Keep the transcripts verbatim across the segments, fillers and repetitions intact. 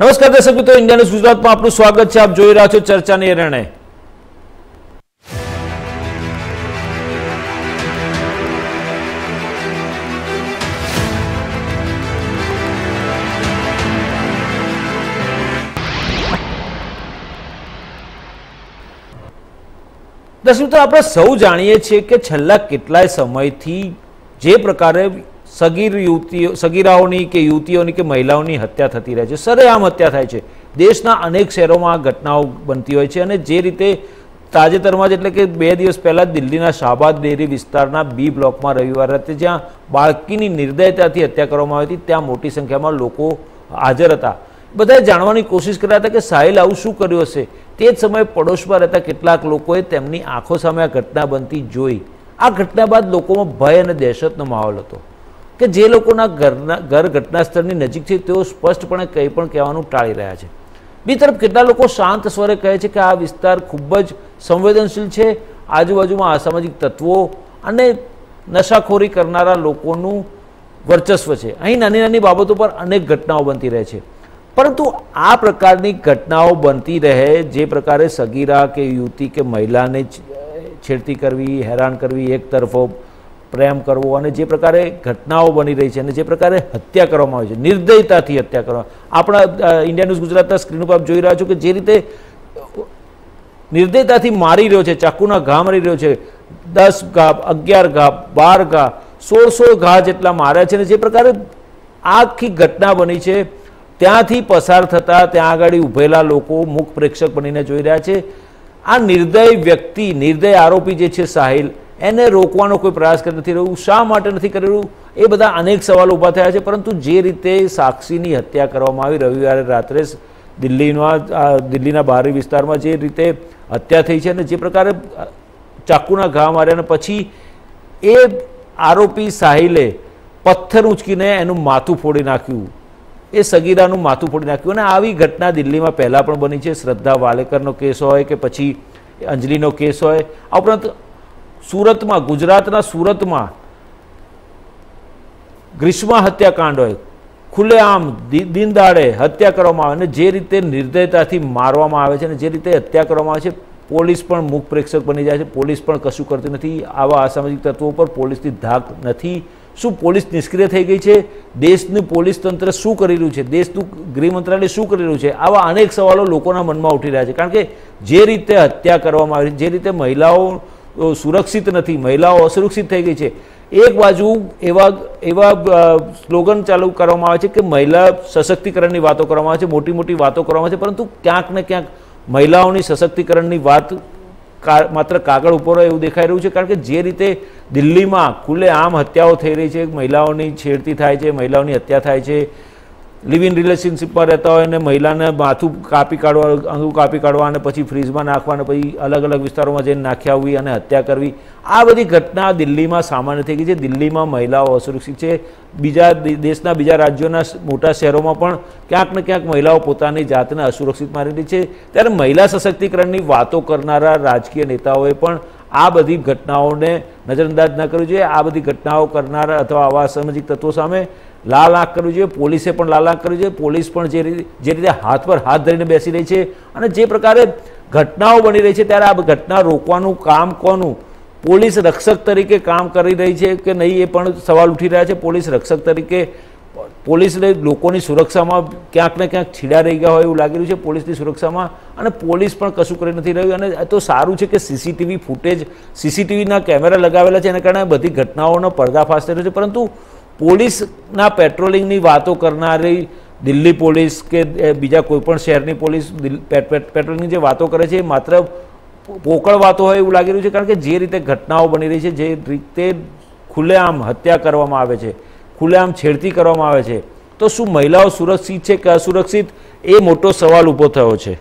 नमस्कार दर्शक मित्रों, इंडिया न्यूज गुजरात में आपनु स्वागत छे। आप जोई रह्या छो चर्चानी अरणे। दर्शक मित्रों, आपणे सौ जाणीए छीए के छेल्ला કેટલાય સમયથી જે प्रकारे सगीर युवती सगीराओनी के युवतीओनी के महिलाओनी हत्या थती रहे छे, सरेआम हत्या थाय छे। देशना अनेक शहेरोमां आ घटनाओं बनती होय छे अने जे रीते ताजेतरमां ज एटले के बे दिवस पहला दिल्लीना शाहबाद डेरी विस्तारना बी ब्लॉकमां रविवार राते ज्यां बाळकीनी निर्दयताथी हत्या करवामां आवी हती त्यां मोटी संख्यामां लोको हाजर हता। बधाए जाणवानी कोशिश कर्या हता के साहिल आवुं शुं कर्युं हशे। ते ज समये पड़ोशमां रहेता કેટલાક લોકોએ તેમની आँखों सामे आ घटना बनती जोई। आ घटना बाद लोकोमां भय अने दहशतनो माहोल हतो कि जे लोकोना घरना घर घटनास्थळनी नजीक छे तेओ स्पष्टपणे कंई पण कहेवानुं टाळी रह्या छे। बी तरफ કેટલાક લોકો शांत स्वरे कहे छे कि आ विस्तार खूब ज संवेदनशील छे, आजूबाजूमां असामाजिक तत्वों अने नशाखोरी करनारा लोकोनुं वर्चस्व छे। अहीं नानी नानी बाबतो पर अनेक घटनाओं बनती रहे छे, परंतु आ प्रकारनी घटनाओं बनती रहे। जे प्रकारे सगीरा के युवती के महिलाने छेड़ती करवी, हैरान करवी, एक तरफो प्रेम करवो अने जे प्रकारे घटनाओं बनी रही है अने जे प्रकारे हत्या करवामां आवी छे, निर्दयताथी हत्या करवा। आपणा इंडिया न्यूज गुजरातना स्क्रीन पर आप जोई रह्या छो कि जे रीते निर्दयताथी मारी रह्यो छे, चाकूना घा मारी रह्यो छे, दस घा, अगियार घा, बार घा, सोळ सोळ घा जेटला मार्या छे अने जे प्रकारे आखी घटना बनी छे। त्यांथी पसार थता त्यां आगळ ऊभेला लोको मुख प्रेक्षक बनीने जोई रह्या छे। आ निर्दय व्यक्ति, निर्दय आरोपी जे छे साहिल, एने रोकવાનો कोई प्रयास कर नहीं रह्यो, शा माटे नहीं करी रह्यो, ए बधा अनेक सवाल ऊभा थया छे। परंतु जे रीते साक्षीनी हत्या करवामां आवी रविवारे रात्रे दिल्लीना दिल्लीना बाहरी विस्तारमां जे रीते हत्या थई छे अने जे प्रकारे चाकूना घा मार्या अने पछी ए आरोपी साहिले पत्थर ऊंचकीने एनुं माथुं फोड़ी नाख्युं, ए सगीरानुं माथुं फोड़ी नाख्युं। अने आवी घटना दिल्लीमां पहिला पण बनी छे। श्रद्धा वालेकरनो केस होय के पछी अंजलीनो केस होय, आ उपरांत सूरत में, गुजरातना सूरत में ग्रीष्मा हत्याकांड होय, खुलेआम दिन दाड़े हत्या करवामां आवे, जे रीते निर्दयताथी मारवामां आवे छे, जे रीते हत्या करवामां आवे छे। पोलीस पण मुख प्रेक्षक बनी जाय छे, पोलीस पण कशुं करती नथी। आवा असामाजिक तत्वों पर पोलीसनी धाक नथी। शुं पोलीस निष्क्रिय थई गई छे? देशनुं पोलीस तंत्र शुं करी रह्युं छे? देशनुं गृह मंत्रालय शुं करी रह्युं छे? आवा अनेक सवालों लोकोना मनमा उठी रह्या छे, कारण के जे रीते हत्या करवामां आवी, जे रीते महिलाओं सुरक्षित नहीं, महिलाओं असुरक्षित थी गई है। एक बाजू एवा एवा स्लोगन चालू करवामां आवे छे कि महिला सशक्तिकरण की बातों करवामां आवे छे, मोटी मोटी बातों करवामां आवे छे, परंतु क्यांक ने क्यांक महिलाओं सशक्तिकरण की बात का मात्र कागळ उपर एवुं देखाई रह्युं छे। कारण के जे रीते दिल्ली में खुलेआम हत्याओं थी रही है, महिलाओं की छेड़ती थाय छे, महिलाओं की हत्या थाय छे, लिव इन रिलेशनशिप में रहता हो महिला ने माथू कापी काढ़वा, अंगू कापी काढ़वा, पीछे फ्रीज में नाखवा, पीछे अलग अलग विस्तारों में जैसे नाख्या हुई और हत्या करवी। आ बड़ी घटना दिल्ली में सामान्य थी गई है। दिल्ली में महिलाओं असुरक्षित है। बीजा देशना बीजा राज्यों मोटा शहरों में क्या क्या महिलाओं पोतानी जातने असुरक्षित मानी रही है। त्यारे महिला सशक्तिकरण की बातों करनारा राजकीय नेताओं पण आ बधी घटनाओं ने नजरअंदाज न करवी जोईए। आ बधी घटनाओं करनारा अथवा आवा सामाजिक तत्वों सामे लाल आँख करवी जोईए। पोलीसे पण लाल आँख करवी जोईए। पोलीस पण जे जे रीते हाथ पर हाथ धरीने बेसी रही है अने जे प्रकारे घटनाओं बनी रही है, त्यारे आ घटना रोकवानुं काम कोनुं? पोलीस रक्षक तरीके काम करी रही है कि नहीं, ए पण सवाल उठी रह्या छे। पोलीस रक्षक तरीके पोलीस ने लोकोनी सुरक्षामां क्यांक ने क्यांक छीड़ा रही गया होय एवुं लागी रह्युं छे। पोलीसनी सुरक्षामां अने पोलीस पण कशुं करी नथी रह्युं। अने ए तो सारूं छे के सीसीटीवी फूटेज, सीसीटीवीना केमेरा लगावेला छे, एना कारणे बधी घटनाओनो पर्दाफाश थई रह्यो छे। परंतु पोलीसना पेट्रोलिंगनी वातो करनारी दिल्ली पोलीस के बीजा कोईपण शहेरनी पोलीस पेट्रोलिंगनी जे वातो करे छे मात्र पोकळ वातो होय एवुं लागी रह्युं छे, कारण के जे रीते घटनाओ बनी रही छे, जे रीते खुलेआम हत्या करवामां आवे छे, खुलेआम छेड़ती करवामां आवे छे, तो शुं महिलाओं सुरक्षित छे के असुरक्षित, ए मोटो सवाल ऊभो थयो छे।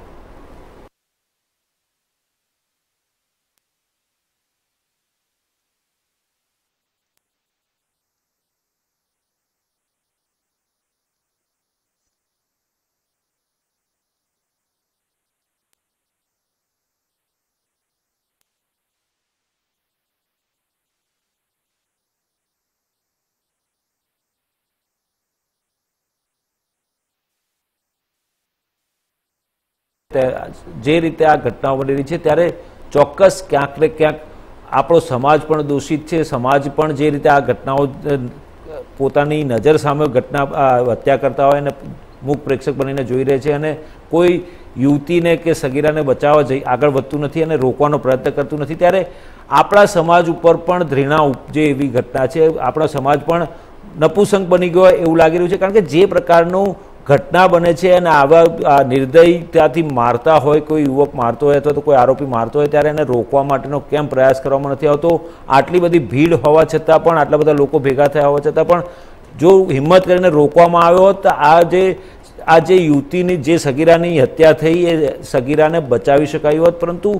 जे रीते आ घटनाओं बनी रही है त्यारे चौक्कस क्यांक ने क्यांक आपणो समाज पण दूषित छे। समाज पण जे रीते आ घटनाओं पोतानी नजर सामे घटना हत्या करता होय मुख प्रेक्षक बनीने जोई रहे छे अने कोई युवती ने के सगीरा ने बचावा जई आगळ वधतुं नथी अने रोकवानो प्रयत्न करतुं नथी त्यारे आपणा समाज उपर पण घृणा उपजे एवी घटना छे। आपणो समाज पण नपुंसक बनी गयो एवुं लागी रह्युं छे कारण के जे प्रकारनो घटना बने छे अने आवा निर्दयताथी मारता होय कोई युवक मारतो होय अथवा तो कोई आरोपी मारतो होय त्यारे एने रोकवा माटेनो केम प्रयास करवामां नथी आवतो। आटली बधी भीड़ होवा छतां पण आटला बधा लोको भेगा थया होवा छतां पण जो हिम्मत करीने रोकवामां आव्यो होत तो आ जे आ जे युवतीनी जे सगीरानी हत्या थई ए सगीराने बचावी शकाई होत परंतु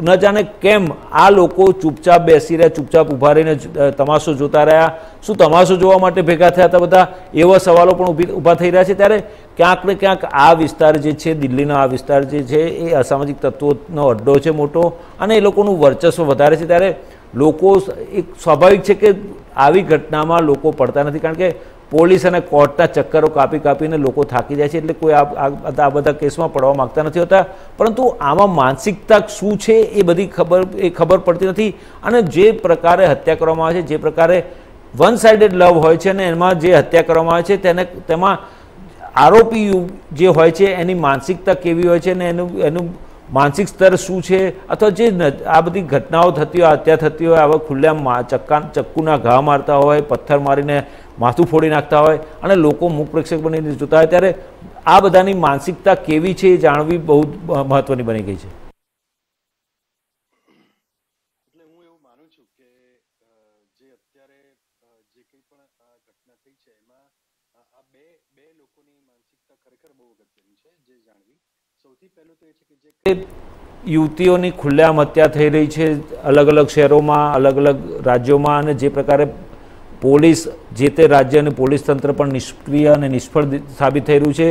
न जाने केम आ लोको चुपचाप बेसी रह्या, चुपचाप ऊभा रहीने तमाशो जोता रह्या। शुं तमाशो जोवा माटे भेगा थया हता बधा एवा सवालो पण ऊभा थई रह्या छे। त्यारे क्यांक ने क्यांक आ विस्तार जे छे दिल्हीनो आ विस्तार जे छे ए असामाजिक तत्वोनो अड्डो छे मोटो अने ए लोकोनुं वर्चस्व वधारे छे। त्यारे लोको एक स्वाभाविक छे के આવી ઘટનામાં લોકો પડતા નથી કારણ કે પોલીસ અને કોર્ટના ચક્કરો કાપી કાપીને લોકો થાકી જાય છે એટલે કોઈ આ બધા કેસમાં પડવા માંગતા નથી હોતા પરંતુ આમાં માનસિકતા શું છે એ બધી ખબર એ ખબર પડતી નથી। અને જે પ્રકારે હત્યા કરવામાં આવે છે, જે પ્રકારે વન સાઇડેડ લવ હોય છે અને એમાં જે હત્યા કરવામાં આવે છે તેને તેમાં આરોપી જે હોય છે એની માનસિકતા કેવી હોય છે અને એનું એનું मानसिक स्तर शू है अथवा जे आ बधी घटनाओं थती हो हत्या थती हो आवा खुल्या चक्का चक्कूना घा मारता हो पत्थर मारीने माथू फोड़ी नाखता होय अने लोको मुख प्रेक्षक बनीने जोता होय त्यारे आ बधानी मानसिकता केवी छे जाणवी बहुत महत्वनी बनी गई है। युवतीओनी खुलेआम हत्या थई रही है अलग अलग शहरों में, अलग अलग राज्यों में अने जे प्रकारे पोलीस जे ते राज्य अने पोलीस तंत्र पण निष्क्रिय अने निष्फळ साबित थई रह्युं छे।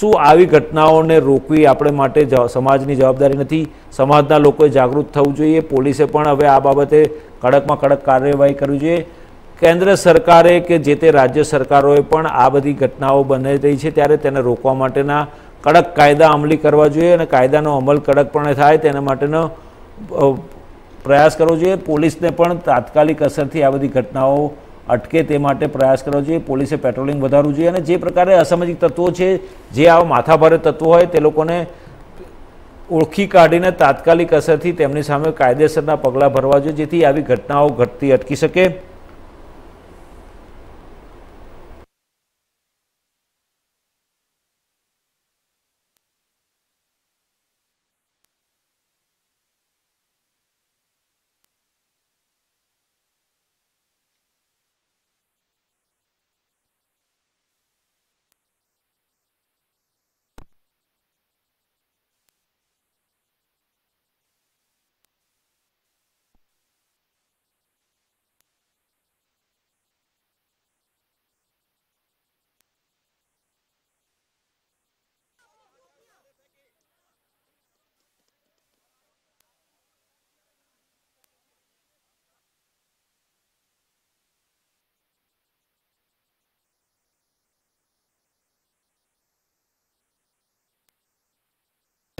शू आई घटनाओने रोकवी आपणे माटे समाजनी जवाबदारी नथी? समाजना लोकोए जागृत थवुं जोईए। पोलीसे पण हवे आ बाबते कड़कमां कड़क कार्यवाही करवी जोईए। केंद्र सरकारे के जे ते राज्य सरकारोए पण आ बधी घटनाओ बनी रही है त्यारे तेने रोकवा माटेना कड़क कायदा अमली करवा जोईए अने कायदानो अमल कड़कपणे थाय तेना माटेनो प्रयास करवो जोईए। पोलीसने पण तात्कालिक असरथी आ बधी घटनाओ अटके ते माटे प्रयास करवो जोईए। पोलीसे पेट्रोलिंग वधारवू जोईए अने जे प्रकारे असामाजिक तत्वो छे जे आवा माथाभारे तत्वो होय ते लोकोने ओळखी काढीने तात्कालिक असरथी तेमनी सामे कायदेसरना पगलां भरवा जोईए जेथी आवी घटनाओ घटती अटकी शके।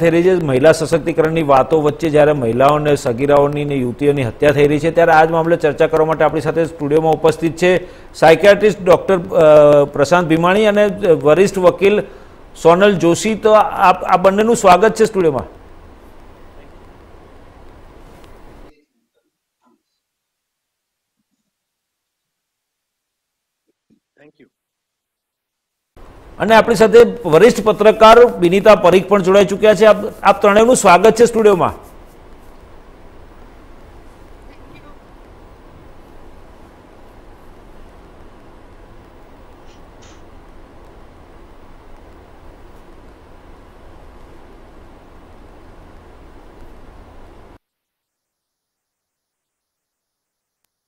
थी रही है महिला सशक्तिकरण की बातों वच्चे जयरे महिलाओं ने सगीराओं ने युवतीओं की हत्या थी रही है त्यारे आज मामले चर्चा करवा माटे आपणी साथे स्टूडियो में उपस्थित है साइकियाट्रिस्ट डॉक्टर प्रशांत भीमाणी अने वरिष्ठ वकील सोनल जोशी। तो आप आ बंनेनुं स्वागत है स्टूडियो में। અને આપણી સાથે વરિષ્ઠ પત્રકાર બિનીતા પરીખ પણ જોડાઈ ચૂક્યા છે। આપ આપ ત્રણેયનું સ્વાગત છે સ્ટુડિયોમાં।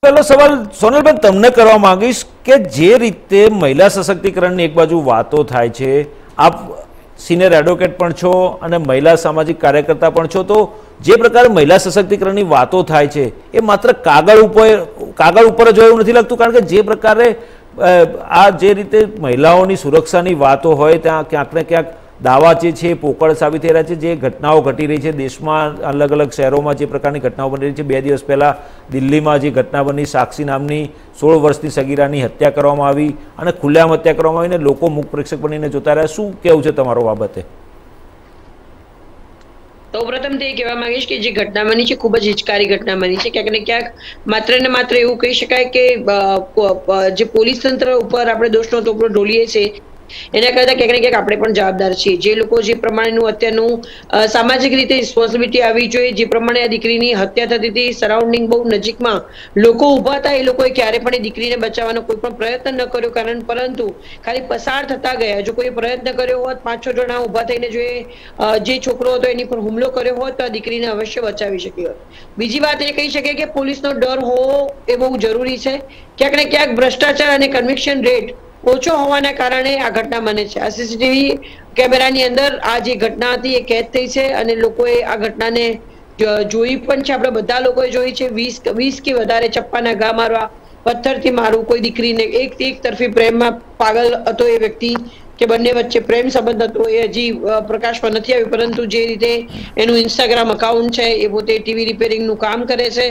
पहलो सवाल सोनलबेन तमने करवा मांगीश के जे रीते महिला सशक्तिकरण एक बाजू वातो थाय छे, आप सीनियर एडवोकेट पण छो अने महिला सामाजिक कार्यकर्ता पण छो, तो जे प्रकार महिला सशक्तिकरण की वातो थाय छे ए मात्र कागळ उपर कागळ उपर ज एवुं नथी लगतुं कारण के जे प्रकारे आ जे रीते महिलाओनी सुरक्षानी वातो होय त्यां क्यांक ने क्यांक दावा जे छे पोकळ साबित थई रह्या छे। जे घटनाओं घटी रही है देश में अलग अलग शहरों में प्रकार की घटनाओं बनी रही है। बे दिवस पहला दिल्ली में जो घटना बनी, साक्षी नामनी सोल वर्ष की सगीरा की हत्या करवामां आवी अने खुलेआम हत्या करवामां आवी ने लोको मुख प्रेक्षक बनीने जोता रह्या। शुं कहेवुं छे तमारो बाबते? तो प्रथम तो कहवा मांगीश कि जो घटना बनी है खूब हिचकारी घटना बनी है। क्या क्या मात्र ने मात्र एवं कही शकाय कि पोलीस तंत्र पर आपणे दोषनो टोपलो ढोलीए छे एना करता क्या क्या अपने जवाबदार छे। जे लोको जे प्रमाणेनु हत्यानु सामाजिक रीते रिस्पोन्सिबिलिटी आवी जोईए। जे प्रमाणे आ दीकरीनी हत्या थती हती सराउंडिंग बहुत नजीक में लोको उभा था, ए लोकोए क्यारे पण दीकरीने बचाववानो कोई पण प्रयत्न न कर्यो। कारण परंतु खाली पसार थता गया। जो कोई प्रयत्न कर्यो होत, पांच छो जणा उभा थईने जो जे छोकरो हतो एनी पर हुमलो कर्यो होत तो आ दीकरीने अवश्य बचावी शक्यो होत। बीजी वात ए कही शकाय के पोलीसनो डर होवो ए बहुत जरूरी छे। क्या क्या भ्रष्टाचार अने कन्विक्शन रेट ओछो होवाना कारणे आ घटना बने छे। आ सीसीटीवी कैमरानी अंदर आ जे घटना हती ए कैद थई छे अने लोकोए आ घटनाने जोई पण छे। आपणे बधा लोकोए जोई छे। वीस वीस के वधारे चप्पाना घा मारवा, पत्थर थी मारवू, कोई दीकरीने एक एक तरफी प्रेम में पागल हतो ए व्यक्ति के बंने वच्चे प्रेम संबंध हतो ए हजी प्रकाश में नथी आव्यो। परंतु जे रीते एनुं इंस्टाग्राम अकाउंट छे, ए पोते टीवी रिपेरिंग नुं काम करे छे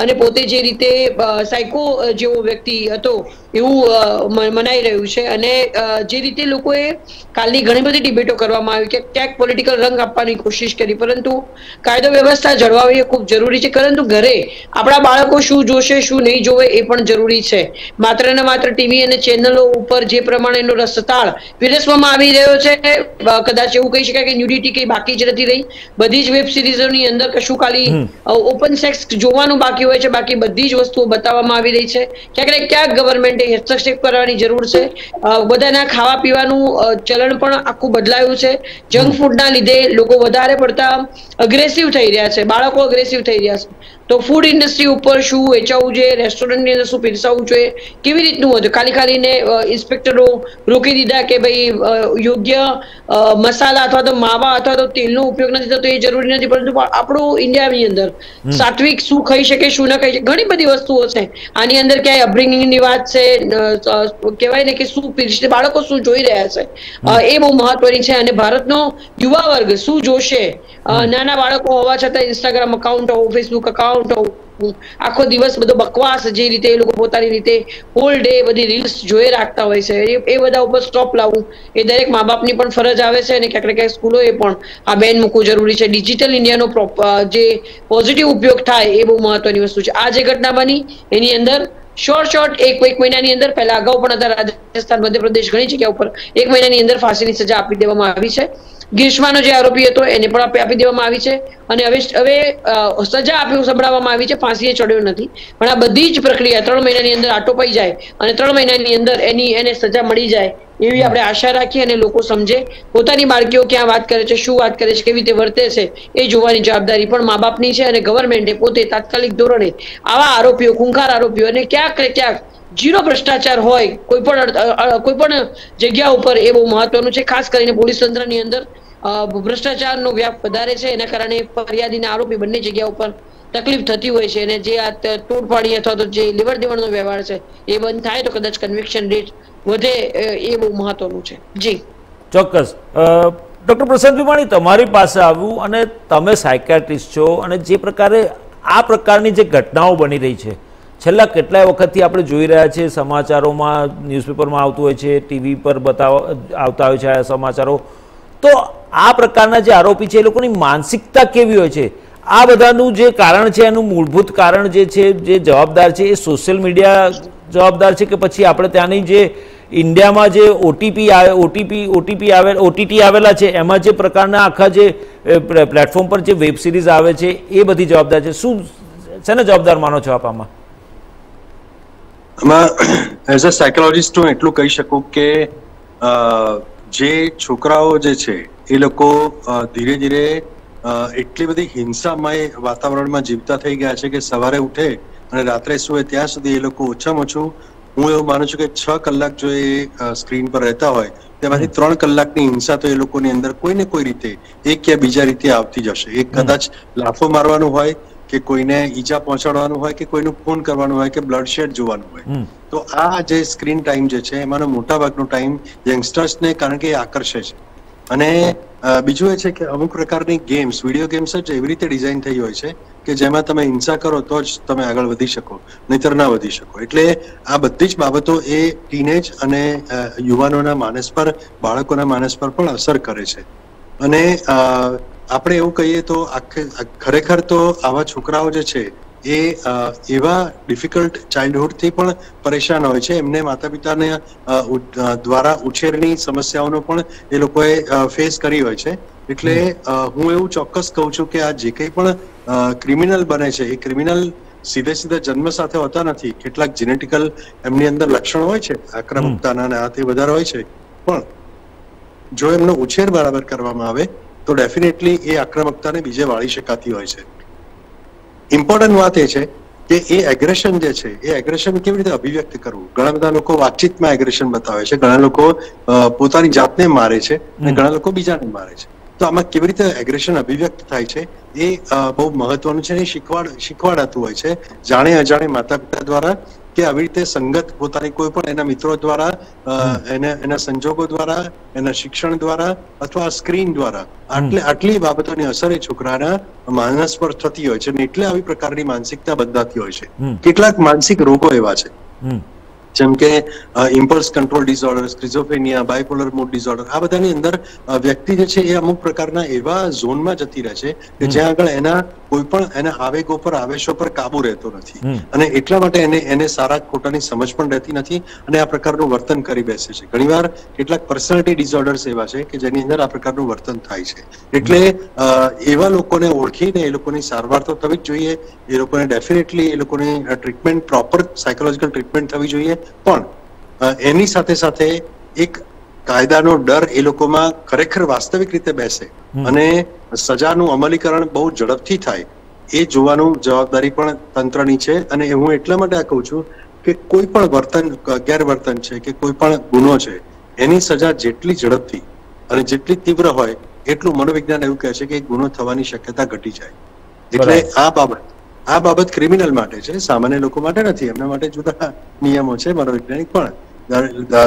अने पोते जे रीते साइको जेवो व्यक्ति हतो एवुं मनाई रह्युं छे। अने जे रीते लोकोए कालनी घणी बधी डिबेटो करवामां आवी के क्यांक पोलिटिकल रंग आपवानी कोशिश करी। परंतु कायदो व्यवस्था जळवावी ए खूब जरूरी छे। परंतु घरे आपणा बाळको शुं जोशे शुं नहीं जोवे ए पण जरूरी छे। मात्र ने मात्र टीवी अने चेनलो उपर जे प्रमाणेनो रसताळ खावा पीवानुं चलन पण आखुं बदलायुं छे। जंक फूडना लीधे लोको वधारे पड़ता अग्रेसिव थई रह्या छे, बाळको अग्रेसिव थई रह्या छे। तो फूड इंडस्ट्री उपर शुं वेचावुं जोईए, रेस्टोरंटनी अंदर शुं पीरसावुं जोईए, केवी रीतनुं हतुं? खाली खाली ने इन्स्पेक्टरो रोकी दीधा के भाई योग्य मसाला अथवा तो मावा अथवा तो तेलनो उपयोग न थतो ए जरूरी नथी। परंतु आपणो इंडियानी अंदर सात्विक शुं खाई शके शुं न खाई शके घणी बधी वस्तुओ छे। आनी अंदर क्या अपब्रिंगिंगनी वात छे, कहेवाय ने के शुं पीरसे बाळको शुं जोई रह्या छे ए बहु महत्वनी छे। अने भारतनो युवा वर्ग शुं जोशे? नाना बाळको होवा छतां इंस्टाग्राम अकाउंट हो, फेसबुक अकाउंट आखो दिवस बधो बकवास जे रीते ए लोको पोतानी रीते होल डे बधी रील्स जोई राखता होय छे ए बधा उपर स्टॉप लाववुं ए दरेक मां-बापनी पण फरज आवे छे। अने क्यांक ने क्यांक स्कूलोए पण आ बेन मूकवुं जरूरी छे। डिजिटल इंडियानो जे पॉझिटिव उपयोग थाय ए बहु महत्वनी वस्तु छे। आ जे घटना बनी एनी अंदर शोर्ट शोर्ट एक महीनानी अंदर पहला अगाउ पण हता राजस्थान मध्यप्रदेश घणी जग्या उपर एक महीनानी अंदर फांसीनी सजा आपी देवामां आवी छे। ग्रीष्मानो जे आरोपी हतो एने पण आपी देवामां आवी छे अने हवे हवे सजा आपी संभळाववामां आवी छे। फांसीए चढ्यो नथी पण आ बधी ज प्रक्रिया त्रण महीनानी अंदर आटोपाई जाय अने त्रण महीनानी अंदर एनी एने सजा मळी जाय एवी आपणे आशा राखीए अने लोको समझे पोतानी बाळकीओ क्यां वात करे छे, शुं वात करे छे, केवी रीते वर्ते छे ए जोवानी जवाबदारी पण मां-बापनी छे। अने गवर्नमेंटे पोते तात्कालिक धोरणे आवा आरोपीओ खूंखार आरोपीओने क्यांक ने क्यांक जीरो भ्रष्टाचार होय कोई पण कोई पण जग्या उपर ए बहु महत्वनुं छे। खास करीने पोलीस तंत्रनी अंदर भ्रष्टाचार नो व्याप वधारे छे एना कारणे फरियादी ने आरोपी बंने जग्या उपर तकलीफ थती होय छे। अने जे आ तोडफाड़ी अथवा तो जे लेवड देवडनो व्यवहार छे ए बंद थाय तो कदाच कन्विक्शन रेट વધે એ બહુ મહત્વનું છે। જી ચોક્કસ ડોક્ટર પ્રશાંત વિમાણી, તમારી પાસે આવ્યું અને તમે સાયકાટ્રિસ્ટ છો અને જે પ્રકારે આ પ્રકારની જે ઘટનાઓ બની રહી છે છેલ્લા કેટલાય વખતથી આપણે જોઈ રહ્યા છે। સમાચારોમાં ન્યૂઝપેપરમાં આવતું હોય છે, ટીવી પર બતાવવા આવતા હોય છે આ સમાચારો। તો આ પ્રકારના જે આરોપી છે એ લોકોની માનસિકતા કેવી હોય છે? આ બધાનું જે કારણ છે એનું મૂળભૂત કારણ જે છે જે જવાબદાર છે એ સોશિયલ મીડિયા જવાબદાર છે કે પછી આપણે ત્યાંની જે ઇન્ડિયામાં જે ઓટીપી ઓટીપી ઓટીપી આવે ઓટીટી આવેલા છે એમાં જે પ્રકારના આખા જે પ્લેટફોર્મ પર જે વેબ સિરીઝ આવે છે એ બધી જવાબદાર છે? શું શેને જવાબદાર માનો છો આપ આમાં? આમાં એઝ અ સાયકોલોજિસ્ટ હું એટલું કહી શકું કે જે છોકરાઓ જે છે એ લોકો ધીરે ધીરે એટલી બધી હિંસામય વાતાવરણમાં જીવતા થઈ ગયા છે કે સવારે ઉઠે અને રાત્રે સુવે ત્યાં સુધી એ લોકો ઓછામાં ઓછું હું એવું માનું છું કે છ કલાક જો એ સ્ક્રીન પર રહેતા હોય તેમાંથી ત્રણ કલાકની હિંસા તો એ લોકોની અંદર કોઈને કોઈ રીતે એક કે બીજા રીતે આવતી જશે। એક કદાચ લાફો મારવાનું હોય કે કોઈને ઈજા પહોંચાડવાનું હોય કે કોઈનું ફોન કરવાનું હોય કે બ્લડ શેડ જોવાનું હોય। તો આ જે સ્ક્રીન ટાઈમ જે છે એમાંનો મોટાભાગનો ટાઈમ યંગસ્ટર્સને કારણ કે આકર્ષે છે बीजू ए कि अमुक प्रकार गेम्स विडियो गेम्स एवी रीते डिजाइन थी हो कि जेमा तमे हिंसा करो तो ज तमे आगळ वधी शको नहींतर ना वधी शको। एटले आ बधी ज बाबतो ए टीनेज अने युवानोना मानस पर बाळकोना मानस पर पण असर करे छे। अने आपणे एवुं कहीए तो आखे खरेखर तो आवा छोकराओ जे छे ए एवा डिफिकल्ट चाइल्डहुड थी पण परेशान होय छे। एमने माता पिता ने द्वारा उछेरनी समस्याओनो पण ए लोकोए फेस करी होय छे। एटले हूँ एवं चौक्स कहू छू कि आ जे कई क्रिमिनल बने छे, क्रिमिनल सीधे सीधे जन्म साथे होता नथी। केटलाक जेनेटिकल एमनी अंदर लक्षण होय छे, आक्रामकताना ने आते वधारे होय छे, पण जो एमनो उछेर बराबर करवामां आवे तो डेफिनेटली ए आक्रामकताने बीजे वाळी शकाती होय छे। इम्पोर्टंट बात ए छे કે એ એગ્રેશન જે છે એ એગ્રેશન કેવી રીતે અભિવ્યક્ત કરવું। ઘણા બધા લોકો વાતચીતમાં એગ્રેશન બતાવે છે, ઘણા લોકો પોતાની જાતને મારે છે અને ઘણા લોકો બીજાને મારે છે। તો આમાં કેવી રીતે એગ્રેશન અભિવ્યક્ત થાય છે એ બહુ મહત્વનું છે અને શીખવાડ શીખવાડાતું હોય છે જાણે અજાણે માતા પિતા દ્વારા કે આવી રીતે સંગત પોતાની કોઈ પણ એના મિત્રો દ્વારા એના એના સંજોગો દ્વારા એના શિક્ષણ દ્વારા અથવા સ્ક્રીન દ્વારા આટલે આટલી બાબતોની અસર એ છોકરાના માનસ પર થતી હોય છે ને એટલે આવી પ્રકારની માનસિકતા બદલાતી હોય છે। કેટલાક માનસિક રોગો એવા છે જેમ કે impulse control disorder, schizophrenia, bipolar mood disorder, આ બધાની અંદર વ્યક્તિ જે છે એ અમુક પ્રકારના એવા ઝોનમાં જતી રહે છે કે જ્યાં આગળ એના કોઈ પણ એના આવેગો પર આવેશો પર કાબુ રહેતો નથી અને એટલા માટે એને એને સારા ખોટાની સમજ પણ રહેતી નથી અને આ પ્રકારનું વર્તન કરી બેસે છે। ઘણીવાર કેટલાક પર્સનાલિટી ડિસઓર્ડર્સ એવા છે કે જેની અંદર આ પ્રકારનું વર્તન થાય છે। એટલે એવા લોકોને ઓળખીને એ લોકોની સારવાર તો થવી જ જોઈએ, એ લોકોને ડેફિનેટલી એ લોકોની ટ્રીટમેન્ટ પ્રોપર સાયકોલોજીકલ ટ્રીટમેન્ટ થવી જોઈએ। પણ એની સાથે સાથે એક કાયદાનો ડર એ લોકોમાં ખરેખર વાસ્તવિક રીતે બેસે અને સજાનું અમલીકરણ બહુ ઝડપથી થાય એ જોવાનું જવાબદારી પણ તંત્રની છે। અને હું એટલા માટે આ કહું છું કે કોઈ પણ વર્તન ગેરવર્તન છે કે કોઈ પણ ગુનો છે એની સજા જેટલી ઝડપથી અને જેટલી તીવ્ર હોય એટલું મનોવિજ્ઞાન એવું કહે છે કે ગુનો થવાની શક્યતા ઘટી જાય। એટલે આ બાબત આ બાબત ક્રિમિનલ માટે છે, સામાન્ય લોકો માટે નથી, એમના માટે જુદા નિયમો છે મનોવૈજ્ઞાનિક પણ।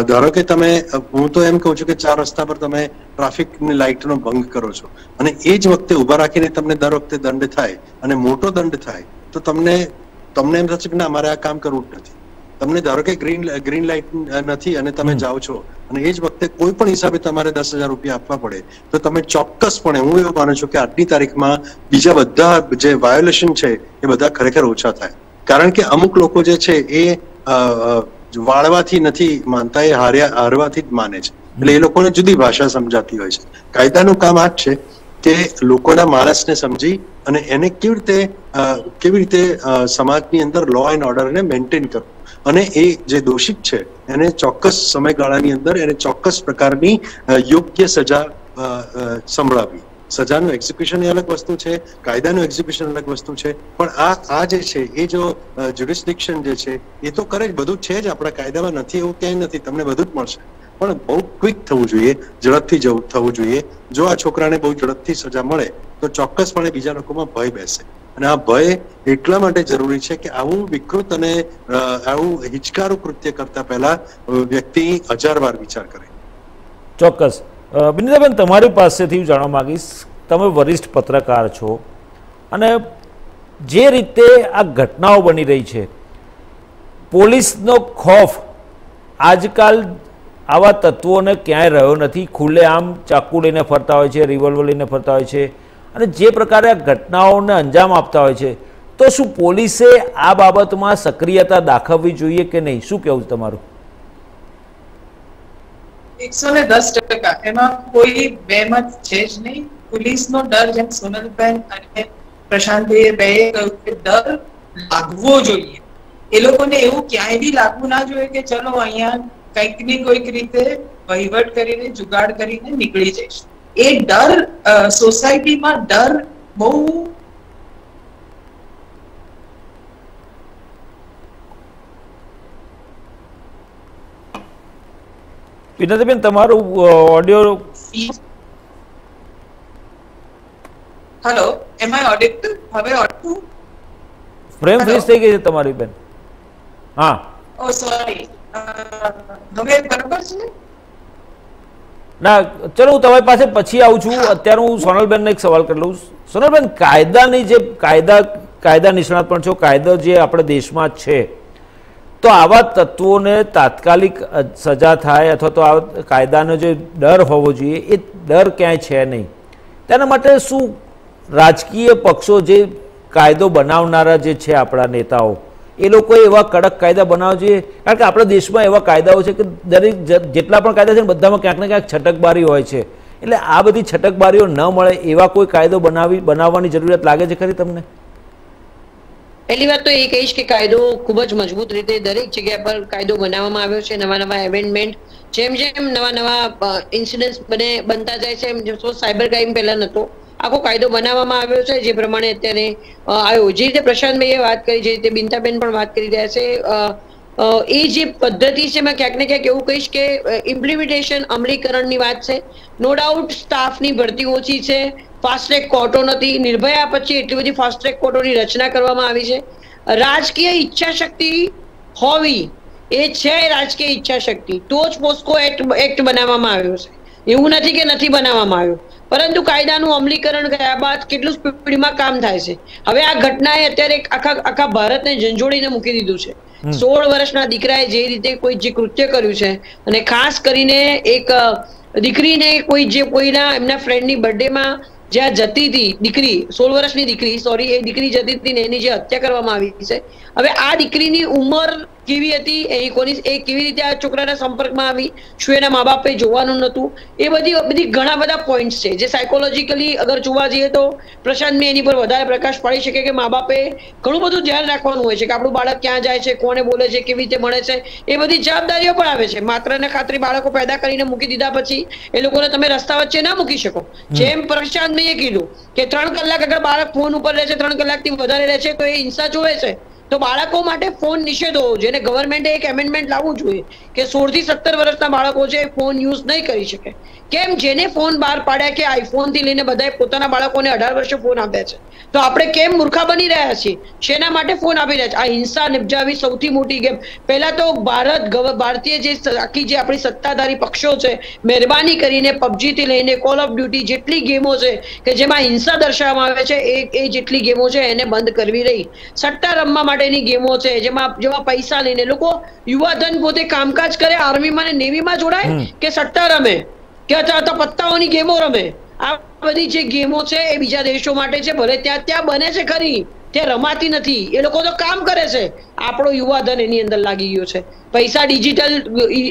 ધારો કે તમે હું તો એમ કહું છું કે ચાર રસ્તા પર તમે ટ્રાફિકની લાઇટનો ભંગ કરો છો અને એ જ વખતે ઉભા રાખીને તમને દર વખતે દંડ થાય અને મોટો દંડ થાય તો તમને તમને એમ થશે કે ના મારે આ કામ કરવું જ નથી। તમને ધારો કે ગ્રીન ગ્રીન લાઇટ નથી અને તમે જાઓ છો અને એ જ વખતે કોઈ પણ હિસાબે તમારે દસ હજાર રૂપિયા આપવા પડે તો તમે ચોક્કસપણે હું એવું માનું છું કે આજની તારીખમાં બીજા બધા જે વાયોલેશન છે એ બધા ખરેખર ઓછા થાય, કારણ કે અમુક લોકો જે છે એ વાળવાથી નથી માનતા, એ હાર્યા હારવાથી જ માને છે। એટલે એ લોકોને જુદી ભાષા સમજાતી હોય છે। કાયદાનું કામ આ જ છે કે લોકોના માણસને સમજી અને એને કેવી રીતે કેવી રીતે સમાજની અંદર લો એન્ડ ઓર્ડરને મેન્ટેન કરવું અને એ જે દોષિત છે એને ચોક્કસ સમયગાળાની અંદર એને ચોક્કસ પ્રકારની યોગ્ય સજા સંભળાવી। સજાનું એક્ઝિક્યુશન એ અલગ વસ્તુ છે, કાયદાનું એક્ઝિક્યુશન અલગ વસ્તુ છે, પણ આ આ જે છે એ જો જ્યુડિસ્ડિક્શન જે છે એ તો કરે જ બધું છે જ, આપણા કાયદામાં નથી એવું ક્યાંય નથી, તમને બધું જ મળશે, પણ બહુ ક્વિક થવું જોઈએ, ઝડપથી જવું થવું જોઈએ। જો આ છોકરાને બહુ ઝડપથી સજા મળે તો ચોક્કસપણે બીજા લોકોમાં ભય બેસે અને આ ભય એટલા માટે જરૂરી છે કે આવું વિકૃત અને આવું હિચકારું કૃત્ય કરતા પહેલા વ્યક્તિ હજાર વાર વિચાર કરે। ચોક્કસ બિનિતાબેન, તમારી પાસેથી હું જાણવા માંગીશ, તમે વરિષ્ઠ પત્રકાર છો અને જે રીતે આ ઘટનાઓ બની રહી છે, પોલીસનો ખોફ આજકાલ આવા તત્વોને ક્યાંય રહ્યો નથી, ખુલ્લેઆમ ચાકુ લઈને ફરતા હોય છે, રિવોલ્વર લઈને ફરતા હોય છે અને જે પ્રકારે આ ઘટનાઓને અંજામ આપતા હોય છે, તો શું પોલીસે આ બાબતમાં સક્રિયતા દાખવવી જોઈએ કે નહીં? શું કહેવું છે તમારું? એકસો ને દસ ટકા એમાં કોઈ બેમત છે જ નહીં। પોલીસનો ડર, જેમ સોનલબેન અને પ્રશાંતભાઈએ બે કહ્યું કે ડર લાગવો જોઈએ, એ લોકોને એવું ક્યાંય બી લાગવું ના જોઈએ કે ચલો અહીંયા કંઈક ને કોઈક રીતે વહીવટ કરીને જુગાડ કરીને નીકળી જઈશું। એ ડર સોસાયટીમાં ડર બહુ વિનોદબેન, તમારું audio hello am I audible? હવે ઓડિબલ ફ્રેમ ફ્રીઝ થઈ ગઈ છે તમારી બેન? હા, ઓ સોરી, હવે બરાબર છે? ना चलो हूँ तमारी पासे पछी आऊं छूं। अत्यारे हूँ सोनलबेनने एक सवाल कर लूँ। सोनलबेन, कायदानी जे कायदा कायदा निष्णात पण छो, कायदो जे आपणे देशमां छे तो आवा तत्वोने तात्कालिक सजा थाय अथवा तो आ कायदानो जे डर होवो जोईए ए डर क्यांय छे नहीं। तेना माटे शुं राजकीय पक्षो जे कायदो बनावनारा जे छे आपणा नेताओ ए लोकोए एवा कड़क कायदा बनावा जोईए, कारण के आपणा देशमां एवा कायदाओ छे के दरेक जेटला पण कायदा छे बधामां क्यांक ने क्यांक छटकबारी होय छे, एटले आ बधी छटकबारीओ न मळे एवा कोई कायदो बनावी बनाववानी जरूरत लागे छे खरी तमने? पहली बात तो ये कहीश कि कायदो खूब ज मजबूत रीते दरेक जगह पर कायदो बनावामां आव्यो छे। नवा नवा एमेंडमेंट जेम जेम नवा नवा इन्सिडेंट्स बने बनता जाय छे। जो साइबर क्राइम पहेला नतो आखो कायदो बनावामां आव्यो छे, जे प्रमाणे अत्यारे आयो। जे रीते प्रशांत भाईए वात करी, जे रीते बिंताबेन पण वात करी रह्या छे, ए जे पद्धति छे एमां क्यांक ने क्यांक एवुं कहीश के इम्प्लिमेंटेशन अमलीकरणनी वात छे। नो डाउट स्टाफनी भरती ओછી छे, फास्ट ट्रेक कोर्टो नहीं, निर्भया पछी एटली बधी फास्ट ट्रेक कोर्टो की रचना करवामां आवी छे। राजकीय इच्छा शक्ति होवी ए छे, राजकीय इच्छा शक्ति तो ज पोस्को एक्ट एक्ट बनावामां आव्यो छे। एवुं नथी के नथी बनावामां आव्यो, परंतु कायदानुं अमलीकरण कर्या बाद केटली स्पीडमां काम थाय छे। हवे आ घटनाए अत्यारे आखा आखा भारतने झंझोळीने मूकी दीधुं छे। सोळ वर्षना दीकराए जे रीते कोई जे कृत्य कर्युं छे, अने खास करीने एक दीकरीने कोई जे कोईना एमना फ्रेंडनी बर्थडेमां ज्यां जती थी दीकरी, सोल वर्षनी दीकरी, सॉरी ए दीकरी जती थी ने एनी जे हत्या करवामां आवी छे। हवे आ दीकरीनी उमर केवी हती, ए कोनी ए केवी रीते आ छोकराना संपर्कमां आवी, शुं एना मां-बापे जोवानुं नतुं, ए बधी बधी घणा बधा पॉइंट्स छे जे साइकोलॉजिकली अगर जोवा जईए तो प्रशांत में एनी पर वधारे प्रकाश पाड़ी शके के मां-बापे घणुं बधुं ध्यान राखवानुं होय छे के आपणुं बाळक क्यां जाय छे, कोणे बोले छे, केवी रीते मळे छे, ए बधी जवाबदारीओ पण आवे छे। मात्र ने खातरी बाळको पैदा करीने मूकी दीधा पछी ए लोकोने तमे रस्ता वच्चे ना मूकी शको। जेम प्रशांत में ए कीधुं के त्रण कलाक अगर बाळक फोन उपर रहे छे, त्रण कलाकथी वधारे रहे छे तो ए हिंसा जोवे छे, तो बाळको माटे फोन निषेध होवो जोईए। गवर्नमेंटे एक एमेंडमेंट लाववुं जोईए के सोळ थी सत्तर वर्षना बाळको जे फोन यूज नहीं करी शके। केम जेने फोन बहार पाड्या के आईफोन थी लईने बधाए पोताना बाळकोने अठार वर्षे फोन आप्या छे, तो आपणे केम मूर्खा बनी रह्या छीए? शेना माटे फोन आपी रह्या छे? आ हिंसा निपजावी सौथी मोटी गेम। पहेला तो भारत भारतीय जे आखी जे आपणी सत्ताधारी पक्षो छे महेरबानी करीने पबजी थी लईने कॉल ऑफ ड्यूटी जेटली गेमो छे के जेमां हिंसा दर्शाववामां आवे छे ए ए जेटली गेमो छे एने बंद करवी रही। सट्टा रमवा माटेनी गेमो छे जेमां जेमां पैसा लईने लोको युवाधन पोते कामकाज करे, आर्मी मां ने नेवी मां जोडाय के सट्टा रमे क्या चाहता पत्ताओं की गेमो रमे। आ बधी जे गेमो छे ए बीजा देशों माटे छे, भले त्यां त्यां बने छे खरी, त्यां रमाती नथी। ए लोको तो काम करे छे, आपणो युवाधन एनी अंदर लागी गयो छे। पैसा डिजिटल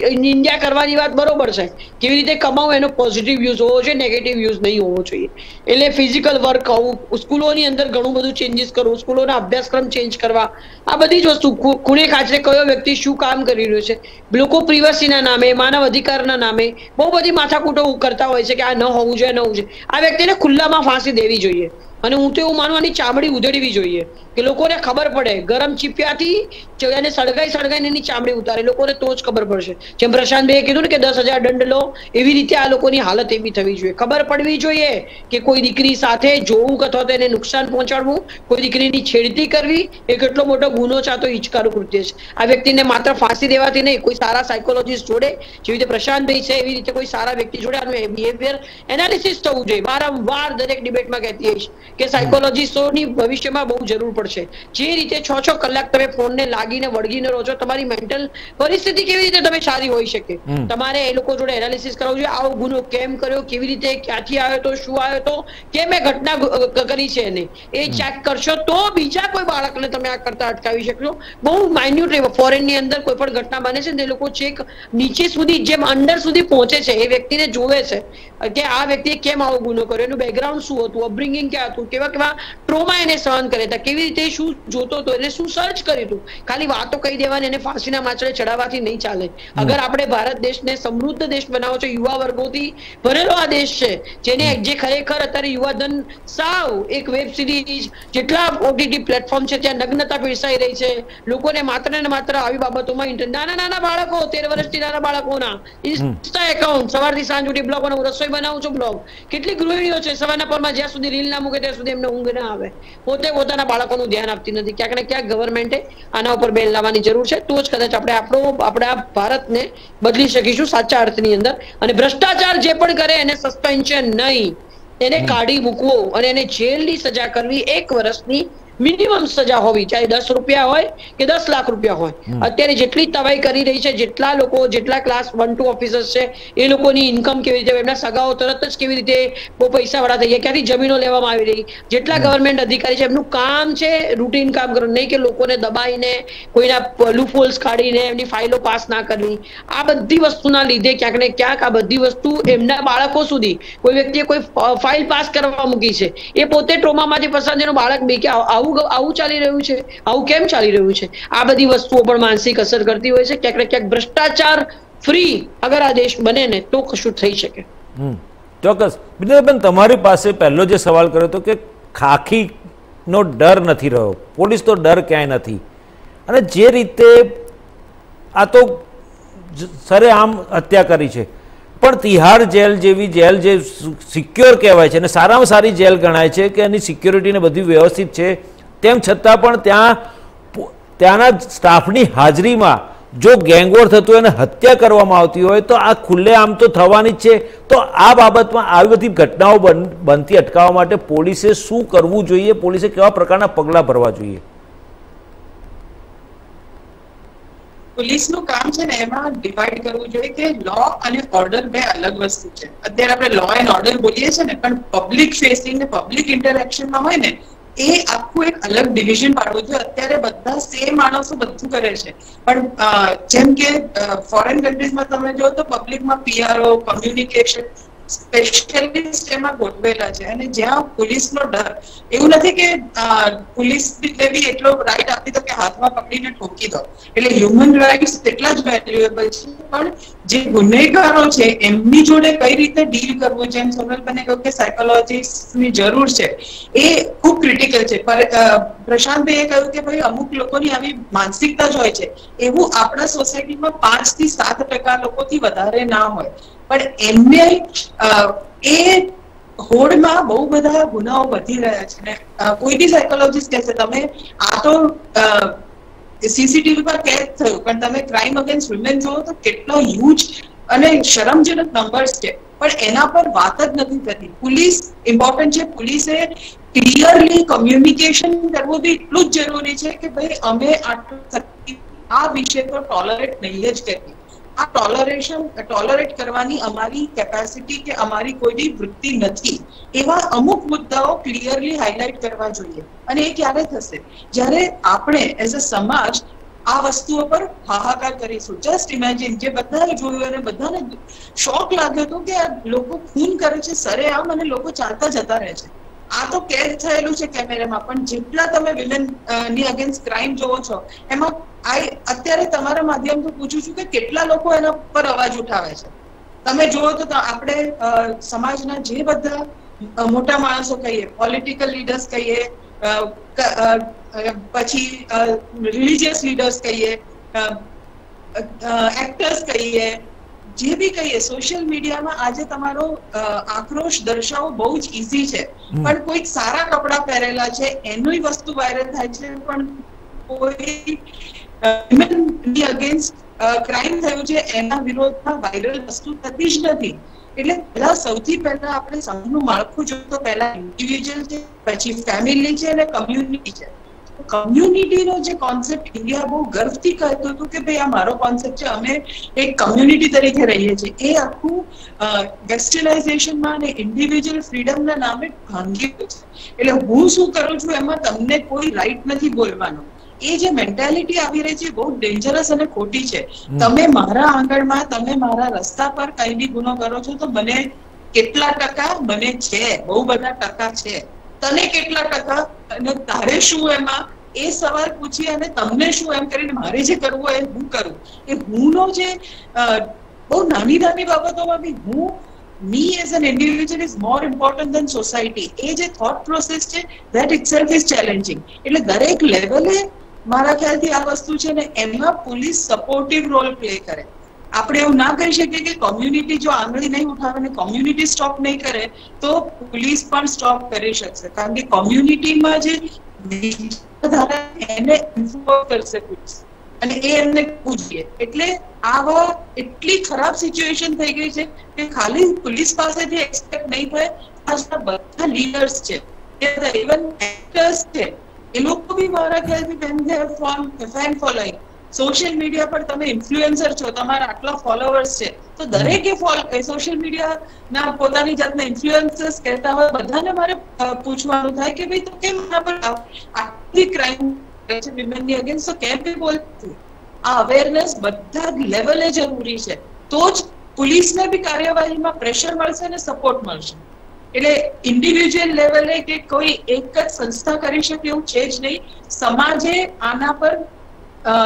इंडिया करवानी वात बरोबर छे, केवी रीते कमावो एनो पॉझिटिव यूज होवो छे, नेगेटिव यूज नहीं होवो जोईए। एटले फिजिकल वर्क आवुं, स्कूलोनी अंदर घणुं बधुं चेन्जीस करवुं, स्कूलोना अभ्यासक्रम चेन्ज करवा, आ बधी ज वस्तु खूणे खाचरे कयो व्यक्ति शुं काम करी रह्यो छे। लोको प्रिवेसीना नामे, मानव अधिकारना नामे बहु बधी माथाकूटो करता होय छे के आ न होवुं जोईए, न होवुं जोईए। आ व्यक्तिने खुल्लामां फांसी देवी जोईए અને હું તો એવું માનવાની ચામડી ઉધેડવી જોઈએ કે લોકોને ખબર પડે, ગરમ ચીપિયાથી ચડાને સળગાઈ સળગાઈને એની ચામડી ઉતારે, લોકોને તો જ ખબર પડશે। જેમ પ્રશાંતભાઈએ કીધું ને કે દસ હજાર દંડ લો, એવી રીતે આ લોકોની હાલત એવી થવી જોઈએ। ખબર પડવી જોઈએ કે કોઈ દીકરી સાથે જોવું અથવા તો એને નુકસાન પહોંચાડવું, કોઈ દીકરીની છેડતી કરવી એ કેટલો મોટો ગુનો છે, તો હિચકારું કૃત્ય છે। આ વ્યક્તિને માત્ર ફાંસી દેવાથી નહીં, કોઈ સારા સાયકોલોજીસ્ટ જોડે, જેવી રીતે પ્રશાંતભાઈ છે એવી રીતે કોઈ સારા વ્યક્તિ જોડે આનું બિહેવિયર એનાલિસિસ થવું જોઈએ। વારંવાર દરેક ડિબેટમાં કહેતી હોઈશ કે સાયકોલોજીસ્ટોની ભવિષ્યમાં બહુ જરૂર પડશે। જે રીતે છ છ કલાક તમે ફોનને લાગીને વળગીને રહો છો, તમારી મેન્ટલ પરિસ્થિતિ કેવી રીતે તમે સારી હોઈ શકે? તમારે એ લોકો જોડે એનાલિસિસ કરાવવું જોઈએ, આવો ગુનો કેમ કર્યો, કેવી રીતે, ક્યાંથી આવ્યો તો, શું આવ્યો તો, કેમ એ ઘટના કરી છે, એને એ ચેક કરશો તો બીજા કોઈ બાળકને તમે આ કરતા અટકાવી શકશો। બહુ માઇન્યુટ, ફોરેનની અંદર કોઈ પણ ઘટના બને છે ને એ લોકો ચેક નીચે સુધી, જેમ અંડર સુધી પહોંચે છે, એ વ્યક્તિને જોવે છે કે આ વ્યક્તિએ કેમ આવો ગુનો કર્યો, એનું બેકગ્રાઉન્ડ શું હતું, અપબ્રિંગિંગ ક્યાં હતું, કેવા કેવા ટ્રોમા એને સહન કર્યા હતા, કેવી રીતે શું જોતો હતો, એને શું સર્ચ કર્યું હતું। ખાલી વાતો કહી દેવાની, એને ફાંસીના માછડે ચડાવવાથી નહીં ચાલે। અગર આપણે ભારત દેશને સમૃદ્ધ દેશ બનાવો છો, યુવા વર્ગોથી ભરેલો આ દેશ છે, જેને જે ખરેખર અત્યારે યુવાધન સાવ એક વેબ સિરીઝ, જેટલા ઓટીટી પ્લેટફોર્મ છે ત્યાં નગ્નતા પીરસાઈ રહી છે, લોકોને માત્ર ને માત્ર આવી બાબતોમાં ઇન્ટરેસ્ટ। નાના નાના બાળકો, તેર વર્ષથી નાના બાળકોના ઇન્સ્ટા એકાઉન્ટ સવારથી સાંજ સુધી બ્લોગ, અને હું રસોઈ બનાવું છું બ્લોગ, કેટલી ગૃહિણીઓ છે સવારના પરમાં જ્યાં સુધી રીલ ના મૂકે સુધી એમને ઊંઘ ના આવે, પોતે પોતાના બાળકોનું ધ્યાન આપતી નથી। ક્યાંક ને ક્યાંક ગવર્મેન્ટે આના ઉપર બેલ લાવવાની જરૂર છે, તો જ કદાચ આપણે આપણો આપણા ભારતને બદલી શકીશું સાચા અર્થની અંદર। અને ભ્રષ્ટાચાર જે પણ કરે એને સસ્પેન્શન નહીં, એને કાઢી મૂકવો અને એને જેલની સજા કરવી, એક વર્ષની मिनिमम सजा होवी, चाहे दस रुपया होय के दस लाख रुपया होय। अत्यारे जेटली तवाई करी रही है, जेटला लोको जेटला क्लास वन टू ऑफिसर्स छे ए लोकोनी इनकम केवी रीते, एमना सगाओ तरत ज केवी रीते बो पैसा वाळा थई गया, क्यांथी जमीनो लेवामां आवी रही। जेटला गवर्नमेंट अधिकारी छे एमनुं काम छे रूटीन काम करवुं, नहीं के लोकोने दबाईने कोईना लूपहोल्स काढीने एमनी फाइलो पास ना करवी। आ बधी वस्तुना लीधे क्यांक ने क्यांक आ बधी वस्तु एमना बाळको सुधी, कोई व्यक्तिए कोई फाइल पास करवा मूकी छे, ए पोते ट्रोमामांथी पसार थयेलो बाळक बीके आ સરેઆમ હત્યા કરી છે, પણ તિહાર જેલ જેવી જેલ જે સિક્યોર કહેવાય છે અને સારામાં સારી જેલ ગણાય છે કે એની સિક્યોરિટીને બધી વ્યવસ્થિત છે, તેમ છતાં પણ ત્યાં ત્યાંના સ્ટાફની હાજરીમાં જો ગેંગવોર થતું હોય અને હત્યા કરવામાં આવતી હોય તો આ ખુલ્લેઆમ તો થવાની જ છે। તો આ બાબતમાં આવી બધી ઘટનાઓ બનતી અટકાવવા માટે પોલીસે શું કરવું જોઈએ, પોલીસે કેવા પ્રકારના પગલાં ભરવા જોઈએ? पुलिसનું કામ છે ને એમાં ડિવાઇડ કરવું જોઈએ કે લો અને ઓર્ડર બે અલગ વસ્તુ છે। અત્યારે આપણે લો એન્ડ ઓર્ડર બોલીએ છીએ ને, પણ પબ્લિક ફેસિંગ ને પબ્લિક ઇન્ટરેક્શનમાં હોય ને એ આખું એક અલગ ડિવિઝન પાડવું જોઈએ। અત્યારે બધા સેમ માણસો બધું કરે છે, પણ જેમ કે ફોરેન કન્ટ્રીઝમાં તમે જો તો પબ્લિકમાં પીઆરઓ કમ્યુનિકેશન સ્પેશિયાલિસ્ટ એમાં ગોઠવેલા છે, અને જ્યાં પોલીસનો ડર એવું નથી કે પોલીસ બી એટલો રાઈટ આપી દો કે હાથમાં પકડીને ઠોકી દો, એટલે હ્યુમન રાઇટ્સ એટલા જ વેલ્યુએબલ છે। પણ જે ગુનેગારો છે એમની જોડે કઈ રીતે ડીલ કરવું, જેમ સોનલબેને કહ્યું કે સાયકોલોજીસ્ટની જરૂર છે, એ ખૂબ ક્રિટિકલ છે। પ્રશાંતભાઈએ કહ્યું કે ભાઈ અમુક લોકોની આવી માનસિકતા જ હોય છે, એવું આપણા સોસાયટીમાં પાંચ થી સાત ટકા લોકોથી વધારે ના હોય, પણ એમને એ હોડમાં બહુ બધા ગુનાઓ વધી રહ્યા છે ને કોઈ બી સાયકોલોજીસ્ટ કહેશે તમે આ તો સીસીટીવી પર કેદ થયું, પણ તમે ક્રાઇમ અગેન્સ્ટ વુમેન જોવો તો કેટલો હ્યુજ અને શરમજનક નંબર્સ છે, પણ એના પર વાત જ નથી થતી। પોલીસ ઇમ્પોર્ટન્ટ છે, પોલીસે ક્લિયરલી કમ્યુનિકેશન કરવું બી એટલું જ જરૂરી છે કે ભાઈ અમે આટલું આ વિષય પર ટોલરેટ નહીં જ કરીએ। આ ટોલરેશન ટોલરેટ કરવાની અમારી કેપેસિટી કે અમારી કોઈ વૃત્તિ નથી, એવા અમુક મુદ્દાઓ ક્લિયરલી હાઇલાઇટ કરવા જોઈએ। અને એ ક્યારે થશે? જ્યારે આપણે એઝ અ સમાજ આ વસ્તુઓ પર હાહાકાર કરીશું। જસ્ટ ઇમેજિન, જે બધાએ જોયું અને બધાને શોક લાગ્યો હતો કે આ લોકો ખૂન કરે છે સરેઆમ અને લોકો ચાલતા જતા રહે છે, આ તો કેદ થયેલું છે કેમેરામાં, પણ જેટલા તમે વિલન ની અગેન્સ્ટ ક્રાઇમ જોવો છો એમાં આઈ અત્યારે તમારા માધ્યમથી પૂછું છું કે કેટલા લોકો એના પર અવાજ ઉઠાવે છે? તમે જુઓ તો આપણે સમાજના જે બધા મોટા માણસો કહીએ, પોલિટિકલ લીડર્સ કહીએ, પછી રિલીજિયસ લીડર્સ કહીએ, એક્ટર્સ કહીએ, જે બી કહીએ, સોશિયલ મીડિયામાં આજે તમારો આક્રોશ દર્શાવવો બહુ જ ઈઝી છે, પણ કોઈક સારા કપડાં પહેરેલા છે એની વસ્તુ વાયરલ થાય છે, પણ કોઈ વિમેનની અગેન્સ્ટ ક્રાઇમ થયું છે એના વિરોધમાં વાયરલ વસ્તુ થતી જ નથી। એટલે પહેલા સૌથી પહેલા આપણે સમાજનું માળખું જોઈએ તો પહેલા ઇન્ડિવિજ્યુઅલ છે, પછી ફેમિલી છે અને કમ્યુનિટી છે। કમ્યુનિટીનો જે કોન્સેપ્ટ ઇન્ડિયા બહુ ગર્વથી કહેતો હતો કે ભાઈ આ મારો કોન્સેપ્ટ છે, અમે એક કમ્યુનિટી તરીકે રહીએ છીએ, એ આખું વેસ્ટર્નાઇઝેશનમાં અને ઇન્ડિવિજ્યુઅલ ફ્રીડમના નામે ભાંગી ગયું છે। એટલે હું શું કરું છું એમાં તમને કોઈ રાઈટ નથી બોલવાનો, એ જે મેન્ટાલિટી આવી રહી છે બહુ ડેન્જરસ અને ખોટી છે। તમે મારા આંગણમાં, તમે મારા રસ્તા પર કઈ બી ગુનો કરો છો તો મને કેટલા ટકા બને છે, બહુ બધા ટકા છે, તને કેટલા ટકા અને તારે શું એમાં એ સવાલ પૂછી અને તમને શું એમ કરીને મારે જે કરવું એ હું કરું। એ હુંનો જે બહુ નાની નાની બાબતોમાં બી હું me as an individual is more important than society, એ જે થોટ પ્રોસેસ છે ધેટ ઇટસેલ્ફ ઇઝ ચેલેન્જિંગ। એટલે દરેક લેવલે મારા ખ્યાલથી આ વસ્તુ છે ને એમાં પોલીસ સપોર્ટિવ રોલ પ્લે કરે। આપણે એવું ના કરી શકીએ કે કોમ્યુનિટી જો આંગળી નહીં ઉઠાવે ને કોમ્યુનિટી સ્ટોપ નહીં કરે તો પોલીસ પણ સ્ટોપ કરી શકશે, કારણ કે કોમ્યુનિટીમાં જે ધારા એને ઇન્ફોર્સ કરશે પોલીસ અને એ એમને પૂછીએ। એટલે આવો એટલી ખરાબ સિચ્યુએશન થઈ ગઈ છે કે ખાલી પોલીસ પાસેથી એક્સપેક્ટ નહીં થાય, આ બધા લીડર્સ છે કે ઇવન એક્ટર્સ છે એ લોકો બી મારા ખ્યાલથી બેન દે form fan following social media पर तमे इन्फ्लुएंसर छो, तमारा आटला फॉलोवर्स छे तो दरेके फॉलो सोशल मीडिया ना पोतानी जातने इन्फ्लुएंसर्स कहता हो बधाने मारे पूछवानुं थाय के भाई तो केम ना पर आटली क्राइम छे विमेन ની अगेन्स्ट तो केम पे बोलती आ अवेयरनेस બધા લેવલે જરૂરી છે તો જ પોલીસને બી કાર્યવાહીમાં પ્રેશર મળશે અને સપોર્ટ મળશે। એટલે ઇન્ડિવિડ્યુઅલ લેવલે કે કોઈ એક જ સંસ્થા કરી શકે એવું છે જ નહીં, સમાજે આના પર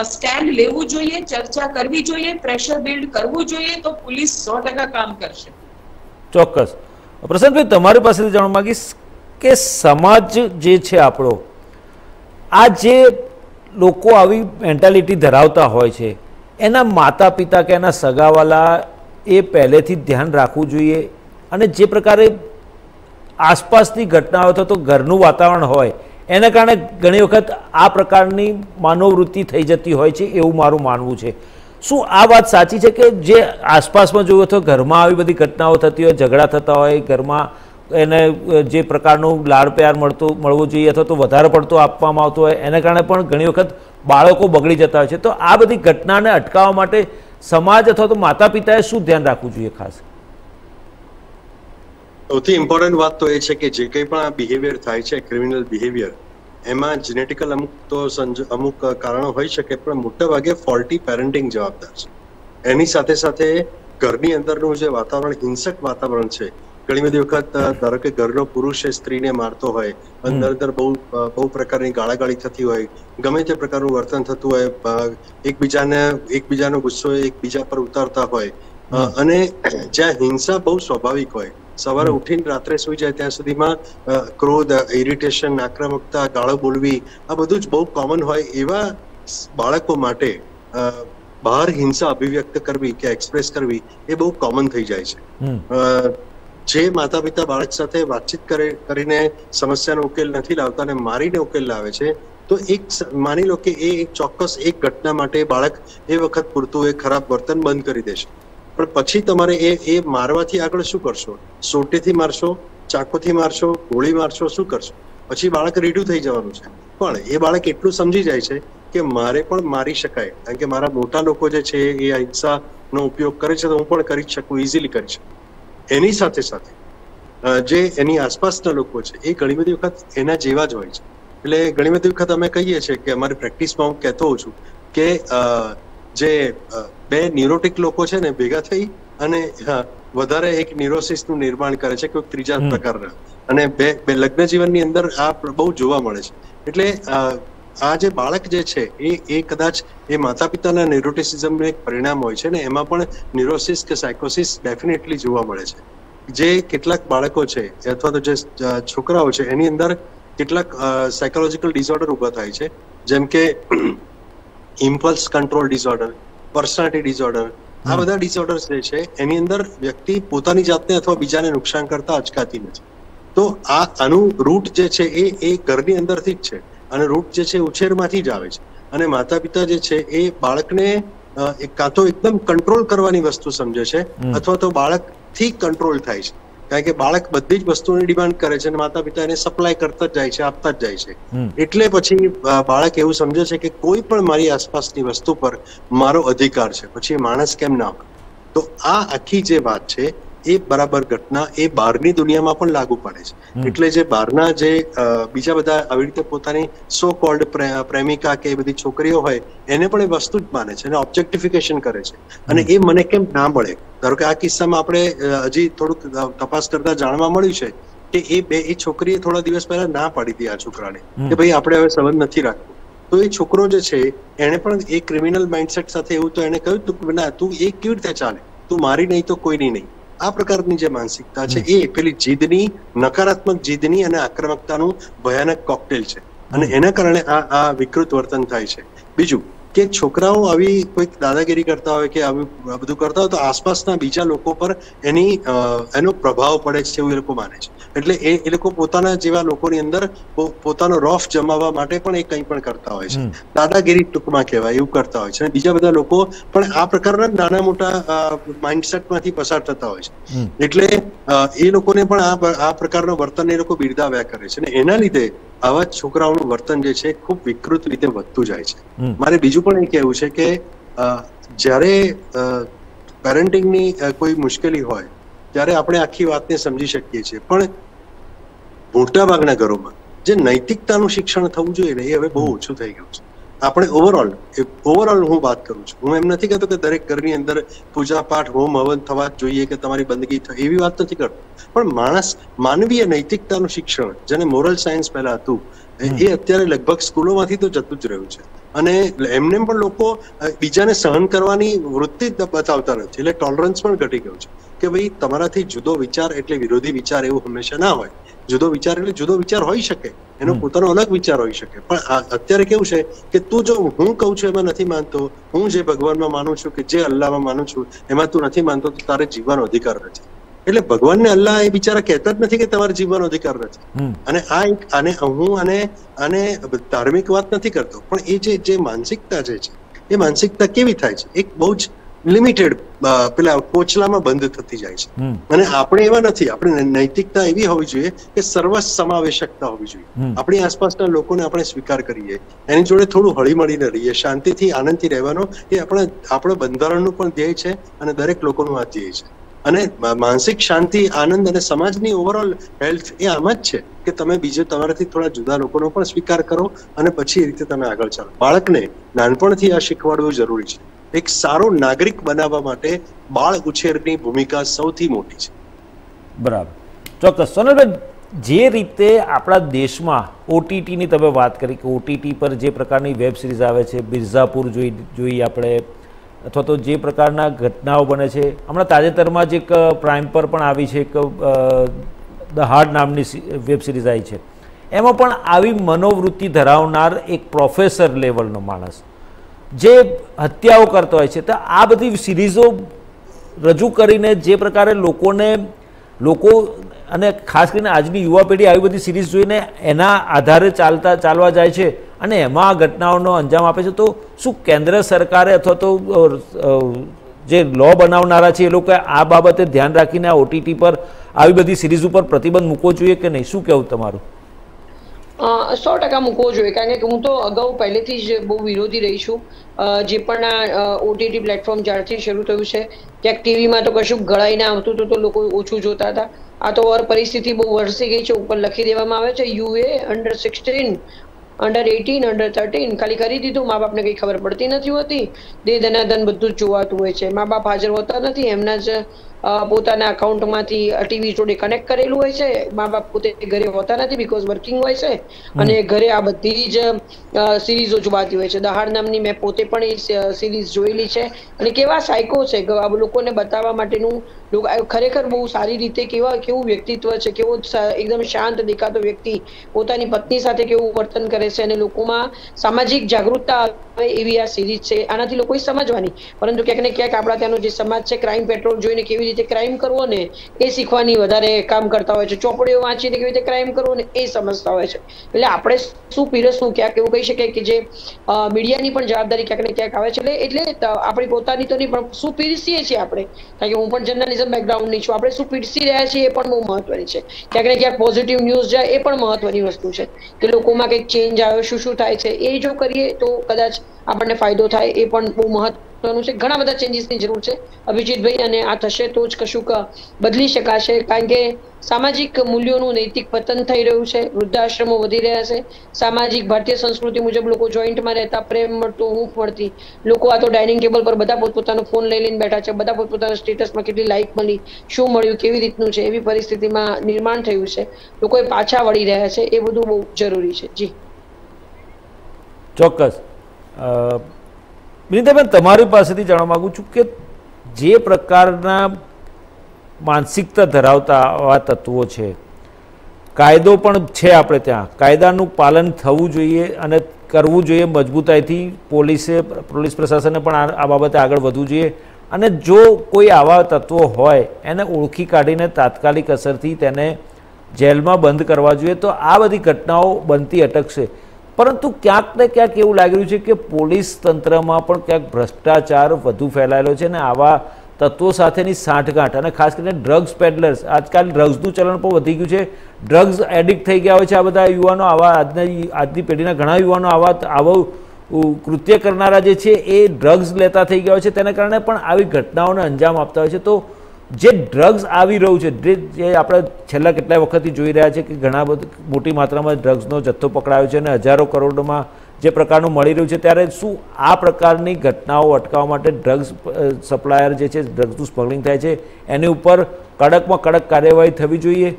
स्टैंड लेवू जोईए, चर्चा करवी जोईए, प्रेशर बिल्ड करवू जोईए तो पुलिस सौ टका काम करशे। चोक्कस प्रशांत भाई तमारी पासेथी जाणवा मांगीश के समाज जे छे आपणो आ जे लोको आवी मेंटालिटी धरावता होय छे एना माता पिता के एना सगावाला ए पहेलेथी ध्यान राखवू जोईए अने जे प्रकारे आसपासनी घटनाओ थतो घरनुं वातावरण होय एना कारणे घणी वखत आ प्रकारनी मानववृत्ति थई जती होय छे एवुं मारुं मानवुं छे। शुं आ वात साची छे के जे आसपासमां जोयो तो घरमां आवी बधी घटनाओ थती होय, झगड़ा थता होय, घरमां एने जे प्रकारनो लाड प्यार मळतो मळवो जोईए अथवा तो वधारे पड़तो आपवामां आवतो होय एना कारणे पण घणी वखत बाळको बगड़ी जता होय छे, तो आ बधी घटनाने अटकाववा माटे समाज अथवा तो माता पिताए शुं ध्यान राखवुं जोईए? खास સૌથી ઇમ્પોર્ટન્ટ વાત તો એ છે કે જે કંઈ પણ આ બિહેવિયર થાય છે ક્રિમિનલ બિહેવિયર એમાં જીનેટિકલ અમુક તો અમુક કારણો હોઈ શકે પણ મોટા ભાગે ફોલ્ટી પેરેન્ટિંગ જવાબદાર છે। એની સાથે સાથે ઘરની અંદરનું જે વાતાવરણ હિંસક વાતાવરણ છે, ઘણી બધી વખત ધારો કે ઘરનો પુરુષ એ સ્ત્રીને મારતો હોય, અંદર અંદર બહુ બહુ પ્રકારની ગાળાગાળી થતી હોય, ગમે તે પ્રકારનું વર્તન થતું હોય, એકબીજાને એકબીજાનો ગુસ્સો એકબીજા પર ઉતારતા હોય અને જ્યાં હિંસા બહુ સ્વાભાવિક હોય સવારે ઉઠીને રાત્રે સુઈ જાય ત્યાં સુધીમાં ક્રોધ, ઇરિટેશન, આક્રમકતા, ગાળો બોલવી આ બધું જ બહુ કોમન હોય એવા બાળકો માટે બહાર હિંસા અભિવ્યક્ત કરવી કે એક્સપ્રેસ કરવી એ બહુ કોમન થઈ જાય છે। જે માતા પિતા બાળક સાથે વાતચીત કરીને સમસ્યાનો ઉકેલ નથી લાવતા અને મારીને ઉકેલ લાવે છે તો એક માની લો કે એ એક ચોક્કસ એક ઘટના માટે બાળક એ વખત પૂરતું એ ખરાબ વર્તન બંધ કરી દેશે પણ પછી તમારે એ એ મારવાથી આગળ શું કરશો? સોટેથી મારશો, ચાકુથી મારશો, ગોળી મારશો, શું કરશો? પછી બાળક રેડું થઈ જવાનું છે પણ એ બાળક એટલું સમજી જાય છે કે મારે પણ મારી શકાય કારણ કે મારા મોટા લોકો જે છે એ હિંસાનો ઉપયોગ કરે છે તો હું પણ કરી શકું, ઇઝીલી કરી શકું। એની સાથે સાથે જે એની આસપાસના લોકો છે એ ઘણી બધી વખત એના જેવા જ હોય છે એટલે ઘણી બધી વખત અમે કહીએ છીએ કે અમારી પ્રેક્ટિસમાં હું કહેતો હોઉં છું કે જે બે ન્યુરોટિક લોકો છે ને ભેગા થઈ અને વધારે એક ન્યુરોસિસ નું નિર્માણ કરે છે કોઈ ત્રીજા પ્રકારના અને બે બે લગ્ન જીવનની અંદર આ બહુ જોવા મળે છે। એટલે આ જે બાળક જે છે એ એ કદાચ એ માતા પિતાના ન્યુરોટિસિઝમનું એક પરિણામ હોય છે ને એમાં પણ ન્યુરોસિસ કે સાયકોસિસ ડેફિનેટલી જોવા મળે છે। જે કેટલાક બાળકો છે અથવા તો જે છોકરાઓ છે એની અંદર કેટલાક સાયકોલોજીકલ ડિસઓર્ડર ઊભા થાય છે જેમ કે impulse control disorder, personality disorder आ बधा डिसऑर्डर्स जे छे एनी अंदर व्यक्ति पोतानी जातने अथवा बीजाने नुकसान करता अचकाती नथी तो आ आनुं रूट जे छे ए ए घरनी अंदरथी ज छे अने रूट जे छे उछेरमांथी ज आवे छे अने माता पिता जे छे ए बाळकने कां तो एकदम कंट्रोल करवानी वस्तु समजे छे अथवा तो बाळकथी कंट्रोल थाय छे કારણ કે બાળક બધી જ વસ્તુની ડિમાન્ડ કરે છે અને માતા પિતા એને સપ્લાય કરતા જ જાય છે, આપતા જ જાય છે એટલે પછી બાળક એવું સમજે છે કે કોઈ પણ મારી આસપાસની વસ્તુ પર મારો અધિકાર છે પછી માણસ કેમ ના હોય। તો આ આખી જે વાત છે એ બરાબર ઘટના એ બહારની દુનિયામાં પણ લાગુ પડે છે એટલે જે બહારના જે બીજા બધા આવી રીતે પોતાની સો કોલ્ડ પ્રેમિકા કે બધી છોકરીઓ હોય એને પણ એ વસ્તુ જ માને છે અને ઓબ્જેક્ટિફિકેશન કરે છે અને એ મને કેમ ના મળે। ધારો કે આ કિસ્સામાં આપણે હજી થોડુંક તપાસ કરતા જાણવા મળ્યું છે કે એ બે એ છોકરીએ થોડા દિવસ પહેલા ના પાડી હતી આ છોકરાને કે ભાઈ આપણે હવે સંબંધ નથી રાખવો તો એ છોકરો જે છે એને પણ એ ક્રિમિનલ માઇન્ડસેટ સાથે એવું તો એને કહ્યું તું ના તું એ કેવી રીતે ચાલે તું મારી નહીં તો કોઈની નહીં આ પ્રકારની જે માનસિકતા છે એ પેલી જીદની નકારાત્મક જીદની અને આક્રમકતાનું ભયાનક કોકટેલ છે અને એના કારણે આ આ વિકૃત વર્તન થાય છે। બીજું કે છોકરાઓ આવી કોઈક દાદાગીરી કરતા હોય કે આ બધું કરતા હોય તો આસપાસના બીજા લોકો પર એની એનો પ્રભાવ પડે છે એવું એ લોકો માને છે, એટલે એ એ લોકો પોતાના જેવા લોકોની અંદર પોતાનો રોફ જમાવવા માટે પણ એ કંઈ પણ કરતા હોય છે, દાદાગીરી ટૂંકમાં કહેવાય એવું કરતા હોય છે, અને બીજા બધા લોકો પણ આ પ્રકારના નાના મોટા માઇન્ડસેટમાંથી પસાર થતા હોય છે, એટલે એ લોકોને પણ આ પ્રકારનો વર્તન એ લોકો બિરદાવ્યા કરે છે, અને એના લીધે આવા છોકરાઓનું વર્તન જે છે ખૂબ વિકૃત રીતે વધતું જાય છે. મારે બીજું પણ એ કહેવું છે કે જ્યારે પેરેન્ટિંગની કોઈ મુશ્કેલી હોય ત્યારે આપણે આખી વાતને સમજી શકીએ છીએ, પણ મોટાભાગના ઘરોમાં જે નૈતિકતાનું શિક્ષણ થવું જોઈએ ને એ હવે બહુ ઓછું થઈ ગયું છે. આપણે ઓવરઓલ ઓવરઓલ હું વાત કરું છું, હું એમ નથી કહેતો કે દરેક ઘરની અંદર પૂજા પાઠ હોમ હવન થવા જોઈએ કે તમારી બંદગી થાય, એવી વાત નથી કરતો, પણ માણસ માનવીય નૈતિકતાનું શિક્ષણ જેને મોરલ સાયન્સ પહેલા હતું એ અત્યારે લગભગ સ્કૂલોમાંથી તો જતું જ રહ્યું છે, અને એમને પણ લોકો બીજાને સહન કરવાની વૃત્તિ બતાવતા નથી, એટલે ટોલરન્સ પણ ઘટી ગયું છે કે ભાઈ તમારાથી જુદો વિચાર એટલે વિરોધી વિચાર એવું હંમેશા ના હોય, જુદો વિચાર એટલે જુદો વિચાર હોઈ શકે, એનો પોતાનો અલગ વિચાર હોઈ શકે, પણ અત્યારે કેવું છે કે તું જો હું કહું છું એમાં નથી માનતો, હું જે ભગવાનમાં માનું છું કે જે અલ્લાહમાં માનું છું એમાં તું નથી માનતો તો તારે જીવવાનો અધિકાર નથી, એટલે ભગવાનને અલ્લાહ એ બિચારા કહેતા જ નથી કે તમારે જીવવાનો અધિકાર નથી, અને આ એક આને હું અને આને ધાર્મિક વાત નથી કરતો, પણ એ જે માનસિકતા જે છે એ માનસિકતા કેવી થાય છે, એક બહુ જ લિમિટેડ પેલા કોચલામાં બંધ થતી જાય છે, અને આપણે એવા નથી, આપણે નૈતિકતા એવી હોવી જોઈએ કે સર્વ સમાવેશકતા હોવી જોઈએ, આપણી આસપાસના લોકોને આપણે સ્વીકાર કરીએ, એની જોડે થોડું હળીમળીને રહીએ, શાંતિથી આનંદથી રહેવાનો એ આપણા આપણા બંધારણનું પણ ધ્યેય છે અને દરેક લોકોનું આ ધ્યેય છે, અને માનસિક શાંતિ આનંદ અને સમાજની ઓવરઓલ હેલ્થ એ આમ જ છે કે તમે બીજે તમારાથી થોડા જુદા લોકોનો પણ સ્વીકાર કરો અને પછી એ રીતે તમે આગળ ચાલો. બાળકને નાનપણથી આ શીખવાડવું જરૂરી છે, એક સારો નાગરિક બનાવવા માટે બાળ ઉછેરની ભૂમિકા સૌથી મોટી છે. બરાબર, ચોક્કસ. સોનલબેન, જે રીતે આપણા દેશમાં ઓટીટીની તમે વાત કરી કે ઓટીટી પર જે પ્રકારની વેબ સિરીઝ આવે છે, મિર્ઝાપુર જોઈ જોઈએ આપણે, અથવા તો જે પ્રકારના ઘટનાઓ બને છે, હમણાં તાજેતરમાં જ એક પ્રાઇમ પર પણ આવી છે, એક ધ હાર્ડ નામની વેબ સિરીઝ આવી છે, એમાં પણ આવી મનોવૃત્તિ ધરાવનાર એક પ્રોફેસર લેવલનો માણસ જે હત્યાઓ કરતો હોય છે, તો આ બધી સિરીઝો રજૂ કરીને જે પ્રકારે લોકોને લોકો અને ખાસ કરીને આજની યુવા પેઢી આવી બધી સિરીઝ જોઈને એના આધારે ચાલતા ચાલવા જાય છે અને એમાં ઘટનાઓનો અંજામ આપે છે, તો શું કેન્દ્ર સરકારે અથવા તો જે લો બનાવનારા છે એ લોકોએ આ બાબતે ધ્યાન રાખીને આ ઓટીટી પર આવી બધી સિરીઝ ઉપર પ્રતિબંધ મૂકવો જોઈએ કે નહીં? શું કહેવું તમારું? સો ટકા મૂકવો જોઈએ, કારણ કે હું તો અગાઉ પહેલેથી જ બહુ વિરોધી રહી છું. જે પણ આ ઓટીટી પ્લેટફોર્મ જ્યારથી શરૂ થયું છે, ક્યાંક ટીવીમાં તો કશું ગળાઈને આવતું હતું તો લોકો ઓછું જોતા હતા, આ તો ઓર પરિસ્થિતિ બહુ વરસી ગઈ છે. ઉપર લખી દેવામાં આવે છે UA under sixteen under eighteen under thirteen ખાલી કરી દીધું, મા બાપને કંઈ ખબર પડતી નથી હોતી, દે દનાદન બધું જ જોવાતું હોય છે, મા બાપ હાજર હોતા નથી, એમના જ પોતાના અકાઉન્ટમાંથી ટીવી જોડે કનેક્ટ કરેલું હોય છે, મા બાપ પોતે ઘરે હોતા નથી બીકોઝ વર્કિંગ હોય છે, અને ઘરે આ બધી જ સિરીઝો જોવાતી હોય છે. દહાડ નામની મેં પોતે પણ એ સિરીઝ જોયેલી છે, અને કેવા સાયકો છે લોકોને બતાવવા માટેનું, ખરેખર બહુ સારી રીતે કેવા કેવું વ્યક્તિત્વ છે, કેવો એકદમ શાંત દેખાતો વ્યક્તિ પોતાની પત્ની સાથે કેવું વર્તન કરે છે, અને લોકોમાં સામાજિક જાગૃતતા આવે એવી આ સિરીઝ છે, આનાથી લોકોએ સમજવાની. પરંતુ ક્યાંક ને ક્યાંક આપણા ત્યાંનો જે સમાજ છે ક્રાઇમ પેટ્રોલ જોઈને કેવી રીતે ક્રાઇમ કરવો ને એ શીખવાની વધારે કામ કરતા હોય છે, ચોપડીઓ વાંચીને કેવી રીતે ક્રાઇમ કરવો ને એ સમજતા હોય છે, એટલે આપણે શું પીરસવું ક્યાંક એવું કહી શકાય કે જે મીડિયાની પણ જવાબદારી ક્યાંક ને ક્યાંક આવે છે, એટલે એટલે આપણી પોતાની તો નહીં પણ શું પીરસીએ છીએ આપણે, કારણ કે હું પણ જર્નલિઝમ બેકગ્રાઉન્ડની છું, આપણે શું પીરસી રહ્યા છીએ એ પણ બહુ મહત્વની છે, ક્યાંક ને ક્યાંક પોઝિટિવ ન્યૂઝ જાય એ પણ મહત્વની વસ્તુ છે કે લોકોમાં કંઈક ચેન્જ આવ્યો, શું શું થાય છે એ જો કરીએ તો કદાચ આપણને ફાયદો થાય, એ પણ બહુ મહત્વનું છે. ઘણા બધા ચેન્જીસની જરૂર છે અભિજીતભાઈ, અને આ થશે તો જ કશુંક બદલી શકાશે, કારણ કે સામાજિક મૂલ્યોનું નૈતિક પતન થઈ રહ્યું છે, વૃદ્ધાશ્રમો વધી રહ્યા છે, સામાજિક ભારતીય સંસ્કૃતિ મુજબ લોકો જોઈન્ટમાં રહેતા, પ્રેમ મળતો, હૂંફ મળતી, લોકો આ તો ડાઇનિંગ ટેબલ પર બધા પોતપોતાનો ફોન લઈ લઈને બેઠા છે, બધા પોતપોતાના સ્ટેટસમાં કેટલી લાઇક મળી, શું મળ્યું, કેવી રીતનું છે, એવી પરિસ્થિતિમાં નિર્માણ થયું છે, લોકોએ પાછા વળી રહ્યા છે, એ બધું બહુ જરૂરી છે. જી ચોક્કસ. વિનીતાબેન, તમારી પાસેથી જાણવા માગું છું કે જે પ્રકારના માનસિકતા ધરાવતા આવા તત્વો છે, કાયદો પણ છે આપણે ત્યાં, કાયદાનું પાલન થવું જોઈએ અને करवू जोईए मजबूताईथी पोलीसे पोलीस प्रशासने पण आ बाबते आगळ वधवू जोईए अने जो कोई आवा तत्वों होय एने ओळखी काढीने तात्कालिक असरथी तेने जेलमां बंद करवा जोईए तो आ बधी घटनाओं बनती अटकशे। परंतु क्यांक ने क्यांक एवुं लागी रह्युं छे के पोलीस तंत्रमां पण क्यांक भ्रष्टाचार वधु फैलायेलो छे अने आवा तत्वों साथेनी सांठगांठ अने खास करीने ड्रग्स पेडलर्स आजकल ड्रग्सनुं चलन पण वधी गयुं छे ड्रग्स एडिक्ट थई गया होय छे आ बधा युवानो आवा आजनी आजनी पेढीना घणा युवानो आवा आवो कृत्य करनारा जे छे ए ड्रग्स लेता थई गया होय छे तेना कारणे पण आवी घटनाओने अंजाम आपता होय छे। तो जे ड्रग्स आवी रह्युं छे जे आपणे छेल्ला केटला वखतथी जोई रह्या छे के घणा मोटी मात्रामां ड्रग्सनो जथ्थो पकड़ायो छे अने हजारो करोड़ोमां जे प्रकारनुं मळी रह्युं छे त्यारे शुं आ प्रकारनी घटनाओ अटकाववा माटे ड्रग्स सप्लायर जे छे ड्रग्सनुं स्मगलिंग थाय छे एनी उपर कड़कमां कड़क कार्यवाही थवी जोईए।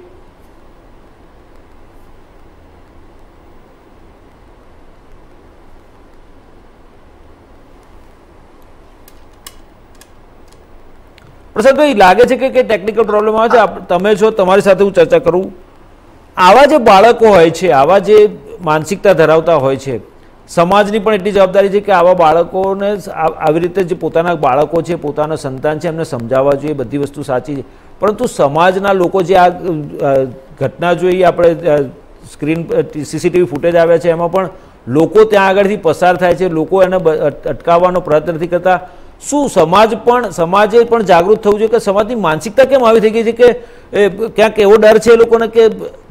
प्रसाद भाई लागे छे के टेक्निकल प्रॉब्लम आवे छे तमे छो तमारी साथे हुं चर्चा करूं आवा जे बाळको होय छे आवा जे मानसिकता धरावता होय छे समाजनी पण एटली जवाबदारी छे के आवा बाळकोने આવી રીતે जे પોતાના બાળકો છે પોતાના સંતાન છે એમને સમજાવવા જોઈએ બધી વસ્તુ સાચી છે પરંતુ સમાજના લોકો જે આ ઘટના જોઈ આપણે સ્ક્રીન સીસીટીવી ફૂટેજ આવ્યા છે એમાં પણ લોકો ત્યાં આગળથી પસાર થાય છે લોકો એને અટકાવવાનો પ્રયત્ન નથી કરતા। શું સમાજ પણ સમાજે પણ જાગૃત થવું જોઈએ કે સમાજની માનસિકતા કેમ આવી થઈ ગઈ છે કે ક્યાંક એવો ડર છે લોકોને કે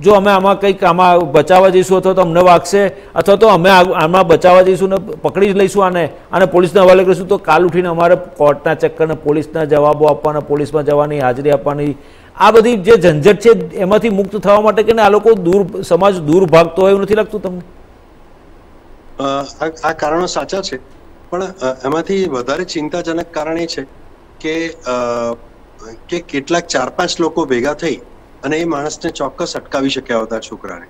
જો અમે આમાં કંઈક આમાં બચાવવા જઈશું અથવા તો અમને વાગશે અથવા તો અમે આમાં બચાવવા જઈશું ને પકડી જ લઈશું આને અને પોલીસના હવાલે કરીશું તો કાલ ઉઠીને અમારે કોર્ટના ચક્કરને પોલીસના જવાબો આપવાના પોલીસમાં જવાની હાજરી આપવાની આ બધી જે ઝંઝટ છે એમાંથી મુક્ત થવા માટે કે આ લોકો દૂર સમાજ દૂર ભાગતો હોય એવું નથી લાગતું તમને? આ કારણો સાચા છે પણ એમાંથી વધારે ચિંતાજનક કારણ એ છે કે કે કેટલાક ચાર પાંચ લોકો ભેગા થઈ અને એ માણસને ચોક્કસ અટકાવી શક્યા હતા છોકરાને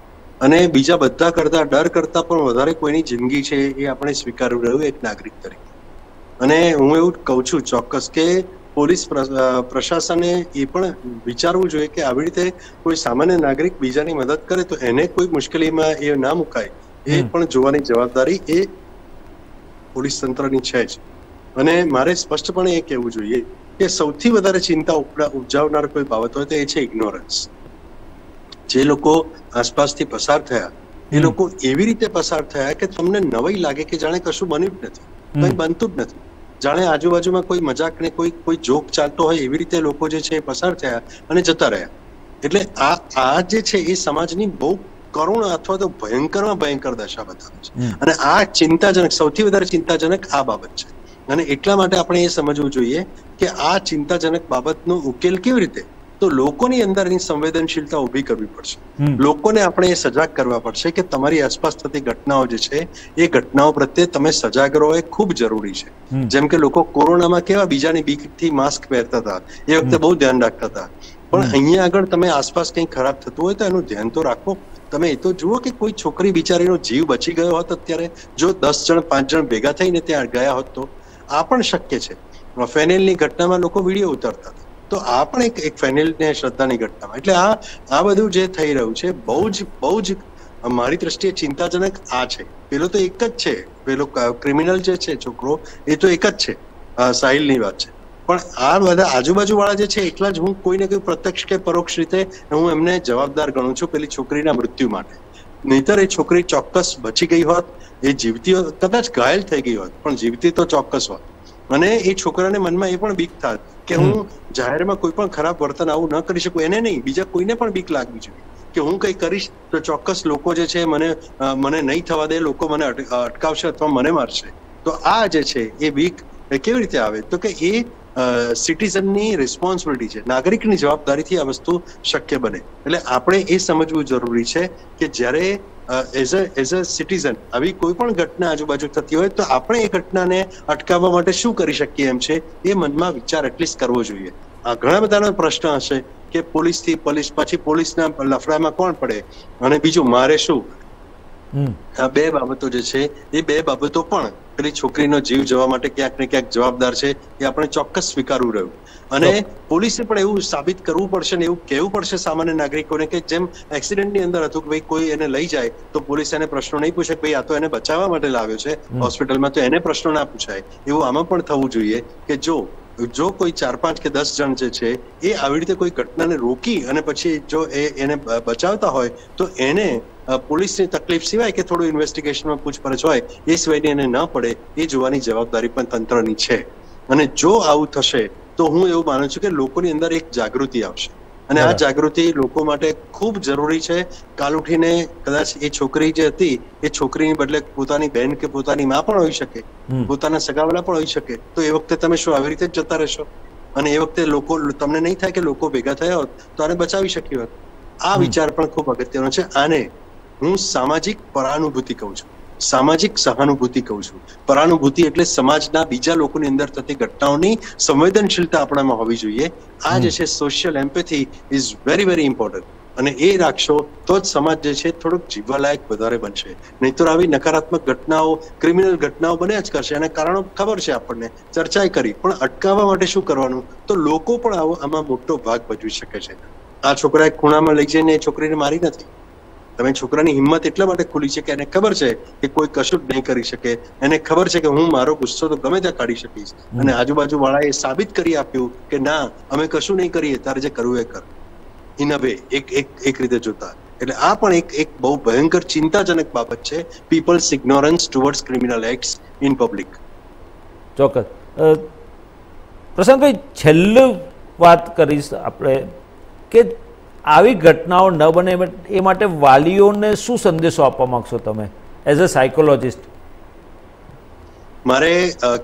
અને બીજા બધા કરતા ડર કરતા પણ વધારે કોઈની જિંદગી છે એ આપણે સ્વીકારવું રહ્યું એક નાગરિક તરીકે। અને હું એવું કહું છું ચોક્કસ કે પોલીસ પ્રશાસને એ પણ વિચારવું જોઈએ કે આવી રીતે કોઈ સામાન્ય નાગરિક બીજાની મદદ કરે તો એને કોઈ મુશ્કેલીમાં એ ના મુકાય એ પણ જોવાની જવાબદારી એ પોલીસ તંત્રની છે જ। અને મારે સ્પષ્ટપણે એ કહેવું જોઈએ કે સૌથી વધારે ચિંતા ઉપજાવનાર કોઈ બાબત હોય તો એ છે ઇગ્નોરન્સ। જે લોકો આસપાસથી પસાર થયા એ લોકો એવી રીતે પસાર થયા કે તમને નવાઈ લાગે કે જાણે કશું બન્યું જ નથી કંઈ બનતું જ નથી જાણે આજુબાજુમાં કોઈ મજાક ને કોઈ કોઈ જોક ચાલતો હોય એવી રીતે લોકો જે છે પસાર થયા અને જતા રહ્યા। એટલે આ આ જે છે એ સમાજની બહુ करुण अथवा तो भयंकर में भयंकर दशा बतावे। आ चिंताजनक सौथी वधारे चिंताजनक आ बाबत है एटला माटे आपणे ए समझवू जोईए कि आ चिंताजनक बाबतनो उकेल केवी रीते तो लोकोनी अंदरनी संवेदनशीलता ऊभी करवी पड़शे लोकोने आपणे सजाग करवा पड़शे कि तमारी आसपास थती घटनाओं जे छे ए घटनाओं प्रत्ये तमे सजाग रहो ए खूब जरूरी छे। जेम के लोको कोरोनामां केवा बीजानी बीकथी मास्क पहेरता हता ए वखते बहु ध्यान राखता हता पण अहींया आगळ तमे आसपास कंई खराब थतुं होय तो एनुं ध्यान तो राखो। તમે એ તો જુઓ કે કોઈ છોકરી બિચારીનો જીવ બચી ગયો હોત અત્યારે જો દસ જણ પાંચ જણ ભેગા થઈને ત્યાં ગયા હોત તો આ પણ શક્ય છે। ફેનેલની ઘટનામાં લોકો વિડીયો ઉતારતા હતા તો આ પણ એક એક ફેનેલને શ્રદ્ધાની ઘટનામાં એટલે આ આ બધું જે થઈ રહ્યું છે બહુ જ બહુ જ મારી દ્રષ્ટિએ ચિંતાજનક આ છે। પેલો તો એક જ છે પેલો ક્રિમિનલ જે છે છોકરો એ તો એક જ છે સાહિલની વાત છે પણ આ બધા આજુબાજુ વાળા જે છે એટલા જ હું કોઈને કોઈ પ્રત્યક્ષ કે પરોક્ષ રીતે હું એમને જવાબદાર ગણું છું પેલી છોકરીના મૃત્યુ માટે। નહીતર એ છોકરી ચોક્કસ બચી ગઈ હોત એ જીવતી હોત કદાચ ઘાયલ થઈ ગઈ હોત પણ જીવતી તો ચોક્કસ હોત અને એ છોકરાને મનમાં એ પણ બીક થાત કે હું જાહેરમાં કોઈ પણ ખરાબ વર્તન આવું ન કરી શકું એને નહીં બીજા કોઈને પણ બીક લાગવી જોઈએ કે હું કંઈ કરીશ તો ચોક્કસ લોકો જે છે મને મને નહીં થવા દે લોકો મને અટકાવશે અથવા મને મારશે। તો આ જે છે એ બીક કેવી રીતે આવે તો કે એ સિટીઝનની રિસ્પોન્સિબિલિટી છે નાગરિકની જવાબદારીથી આ વસ્તુ શક્ય બને એટલે આપણે એ સમજવું જરૂરી છે કે જ્યારે as a as a citizen આવી કોઈ પણ ઘટના આજુબાજુ થતી હોય તો આપણે એ ઘટનાને અટકાવવા માટે શું કરી શકીએ એમ છે એ મનમાં વિચાર એટલીસ્ટ કરવો જોઈએ। આ ઘણા બધાનો પ્રશ્ન હશે કે પોલીસથી પોલીસ પછી પોલીસના લફડામાં કોણ પડે અને બીજું મારે શું, આ બે બાબતો જે છે એ બે બાબતો પણ पेली छोकरीनो जीव जवा माटे क्यांक ने क्यांक जवाबदार छे ए आपणे चोक्कस स्वीकारवुं रह्युं अने पोलीसे पण एवुं साबित करवुं पड़शे ने एवुं कहेवुं पड़शे सामान्य नागरिकोने के जेम एक्सिडेंटनी अंदर हतुं के भाई कोई एने लई जाय तो पोलीस एने प्रश्नो नहीं पूछे भाई आ तो एने बचाववा माटे लाव्यो छे होस्पिटलमां, तो एने प्रश्नो ना पूछाय। एवुं आमां पण थवुं जोईए के जो जो कोई चार पांच के दस जन छे ए आवी रीते कोई घटना ने रोकी अने पछी जो ए एने बचावता होय तो एने पुलिस ने तकलीफ सिवाय के थोड़ी इन्वेस्टिगेशन में पूछपरछ होय ए सिवाय एने न पड़े ए जोवानी जवाबदारी पण तंत्रनी छे। अने जो आवुं थशे तो हूँ एवुं मानु छुं के लोकोनी अंदर एक जागृति आवशे अने आ जागृति लोको माटे खूब जरूरी छे। काल उठीने कदाच ए छोकरी जे हती ए छोकरीनी बदले पोतानी बहन के पोतानी मां पण होई शके, पोताना सगावाला पण होई शके, तो ए वखते तमे शुं आवी रीते जता रहेशो अने ए वखते लोको तमने नहीं थाय के लोको भेगा थया होत तो आने बचावी शकी होत। आ विचार पण खूब अगत्यनो छे। आने हूँ सामाजिक परानुभूति कहूं छुं, सामाजिक सहानुभूति कहूं छुं। परानुभूति एटले समाजना बीजा लोकोनी अंदर थती घटनाओनी संवेदनशीलता आपणामां होवी जोईए। आ जे छे social empathy is very very important अने ए राखशो तो ज समाज जे छे थोड़ोक जीवलायक वधारे बनशे, नहींतर आवी नकारात्मक घटनाओं क्रिमिनल घटनाओं बन्या ज करशे। एना कारणो खबर छे आपणने, चर्चाय करी, पण अटकाववा माटे शुं करवानुं? तो लोको पण आवो आमां मोटो भाग भजवी शके छे। आ छोकराए खूणामां लई जईने छोकरीने मारी नथी, तमे छोकरानी हिम्मत एटला माटे खुली छे के एने खबर छे के कोई कशुं नहीं करी शके, एने खबर छे के हूँ मारो गुस्सो तो गमे त्यां काढी शकीश अने आजुबाजु वाळाए साबित करी आप्युं के ना अमे कशुं नहीं करीए, तारे जे करवुं ए कर। इन वे एक एक एक रीते जोता एटले आ पण एक एक बहु भयंकर चिंताजनक बाबत छे, people's ignorance towards criminal acts in public. ચોક્કસ પ્રશાંતભાઈ, છેલ્લે વાત કરીશ આપણે કે આવી ઘટનાઓ ન બને એ માટે વાલીઓને શું સંદેશો આપવા માંગશો તમે એઝ અ સાયકોલોજિસ્ટ? મારે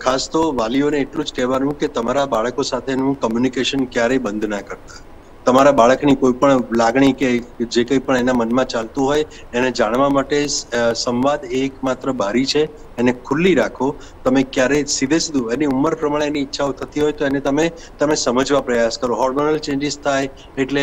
ખાસ તો વાલીઓને એટલું જ કહેવાનું કે તમારા બાળકો સાથેનું કમ્યુનિકેશન ક્યારેય બંધ ના કરતા। તમારા બાળકની કોઈ પણ લાગણી કે જે કંઈ પણ એના મનમાં ચાલતું હોય એને જાણવા માટે સંવાદ એકમાત્ર બારી છે, એને ખુલ્લી રાખો। તમે ક્યારેય સીધે સીધું એની ઉંમર પ્રમાણે એની ઈચ્છાઓ થતી હોય તો એને તમે તમે સમજવા પ્રયાસ કરો। હોર્મોનલ ચેન્જીસ થાય એટલે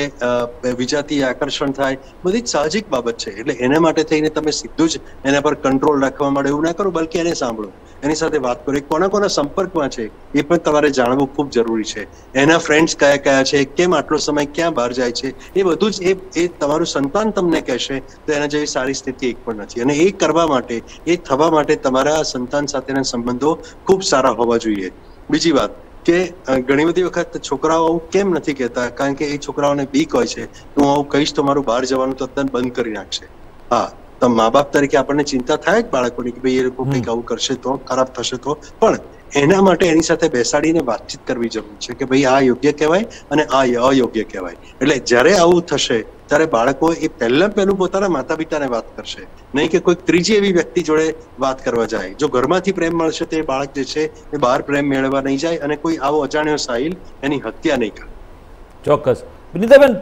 વિજાતીય આકર્ષણ થાય, બધી જ સાહજિક બાબત છે, એટલે એના માટે થઈને તમે સીધું જ એના પર કંટ્રોલ રાખવા માટે એવું ના કરો, બલકે એને સાંભળો, એની સાથે વાત કરો, એ કોના કોના સંપર્કમાં છે એ પણ તમારે જાણવું ખૂબ જરૂરી છે। એના ફ્રેન્ડ્स કયા કયા છે, કેમ આટલો સમય क्या बाहर जाए छे, ए बधुं ज ए तमारुं संतान तमने कहेशे तो एना जेवी सारी स्थिति एक पण नथी अने ए करवा माटे ए थवा माटे तमारा संतान साथेना संबंधो खूब सारा होवा जोईए। बीजी वात के घणी बधी वखत छोकराओ आव केम नथी कहेता कारण के ए छोकराओने बीक होय छे, तो आव कहीश तो मारुं बहार जवानुं तद्दन बंद करी नाखशे। हां, तो माँ बाप तरीके आपने चिंता थाय बाळकोनी के भाई ए लोको कंईक आवुं करशे तो खराब थशे, तो पण एना माटे एनी साथे बेसाडीने बातचीत करवी जरूरी छे के भाई आ योग्य कहेवाय अने आ अयोग्य कहेवाय। एटले ज्यारे आवुं थशे त्यारे बाळको ए पहेला पहेलुं पोताना माता-पिताने वात करशे, नहीं के कोई त्रीजी एवी व्यक्ति जोड़े वात करवा जाए। जो घरमांथी प्रेम मळशे ते बाळक जे छे ए बहार प्रेम मेळवा नहीं जाए अने कोई आवो अजाण्यो साहिल एनी हत्या नहीं करे। चोक्कस विनीताबेन,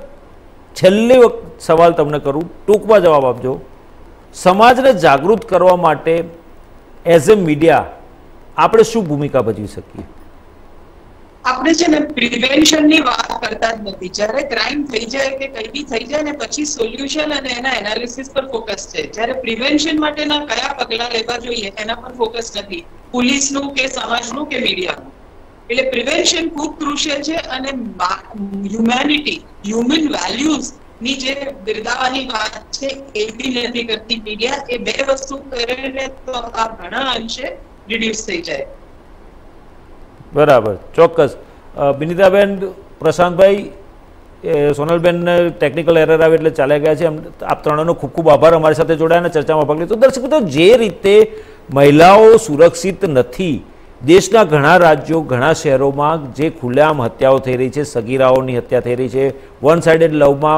छेल्ली वखत सवाल तमने करूं, टूंकमां जवाब आपजो। समाजने जागृत करवा माटे एज ए मीडिया આપણે શું ભૂમિકા ભજવી શકીએ? આપણે છે ને પ્રિવેન્શન ની વાત કરતા જ નથી। જ્યારે ક્રાઇમ થઈ જાય કે કંઈ બી થઈ જાય ને પછી સોલ્યુશન અને એના એનાલિસિસ પર ફોકસ છે, જ્યારે પ્રિવેન્શન માટેના કયા પગલાં લેવા જોઈએ એના પર ફોકસ નથી, પોલીસનું કે સમાજનું કે મીડિયાનું। એટલે પ્રિવેન્શન ખૂબ ક્રુશિયલ છે અને હ્યુમેનિટી હ્યુમન વેલ્યુઝ ની જે બિરદાવાની વાત છે એ બી નથી કરતી મીડિયા। એ બે વસ્તુ કરીને તો આ ઘણા અંશે बराबर। चौक्कस बिनीताबेन, प्रशांत भाई, सोनलबेन ने टेक्निकल एरर आवे एटले चाले गया छे। आप त्रणोनो खूब खूब आभार अमारी साथे जोड़ाया ने चर्चामां भाग लीधो। दर्शक मित्रो, जे रीते महिलाओं सुरक्षित नथी, देशना घणा राज्यों घणा शहरोमां जे खुलेआम हत्याओं थई रही छे, सगीराओनी हत्या थई रही छे, वन साइडेड लवमां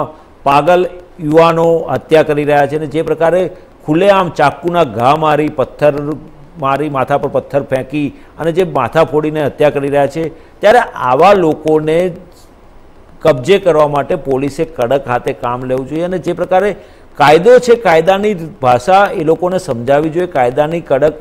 पागल युवानो हत्या करी रह्या छे, जे प्रकारे खुलेआम चाकूना घा मारी, पत्थर मारी, माथा पर पत्थर फेंकी अने जे माथा फोड़ीने हत्या करी रह्या छे, त्यारे आवा लोकोने कब्जे करवा माटे पोलीसे कड़क हाथे काम लेवुं जोईए अने जे प्रकारे कायदो छे कायदानी भाषा ए लोकोने समजावी जोईए, कायदानी कड़क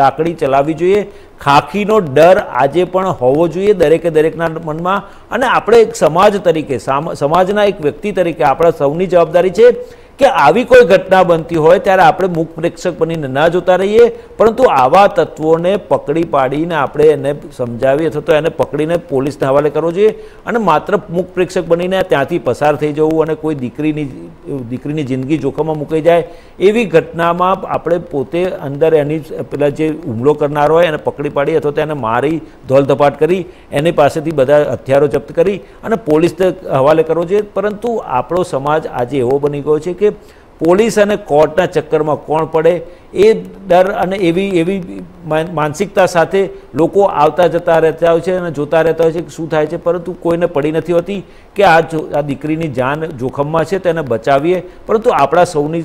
लाकड़ी चलावी जोईए। खाखीनो डर आजे पण होवो जोईए दरेके दरेकना मनमां अने आपणे एक समाज तरीके समाजना एक व्यक्ति तरीके आपणा सौनी जवाबदारी छे કે આવી કોઈ ઘટના બનતી હોય ત્યારે આપણે મુખ પ્રેક્ષક બનીને ના જોતા રહીએ, પરંતુ આવા તત્વોને પકડી પાડીને આપણે એને સમજાવીએ અથવા તો એને પકડીને પોલીસને હવાલે કરવો જોઈએ અને માત્ર મુખ પ્રેક્ષક બનીને ત્યાંથી પસાર થઈ જવું અને કોઈ દીકરીની દીકરીની જિંદગી જોખમમાં મૂકી જાય એવી ઘટનામાં આપણે પોતે અંદર એની પેલા જે હુમલો કરનાર હોય એને પકડી પાડી અથવા તો એને મારી ધોલધપાટ કરી એની પાસેથી બધા હથિયારો જપ્ત કરી અને પોલીસને હવાલે કરવો જોઈએ, પરંતુ આપણો સમાજ આજે એવો બની ગયો છે કે પોલીસ અને કોર્ટના ચક્કરમાં કોણ પડે એ ડર અને એવી એવી માનસિકતા સાથે લોકો આવતા જતા રહેતા હોય છે અને જોતા રહેતા હોય છે કે શું થાય છે, પરંતુ કોઈને પડી નથી હોતી કે આ આ દીકરીની જાન જોખમમાં છે તેને બચાવીએ. પરંતુ આપણા સૌની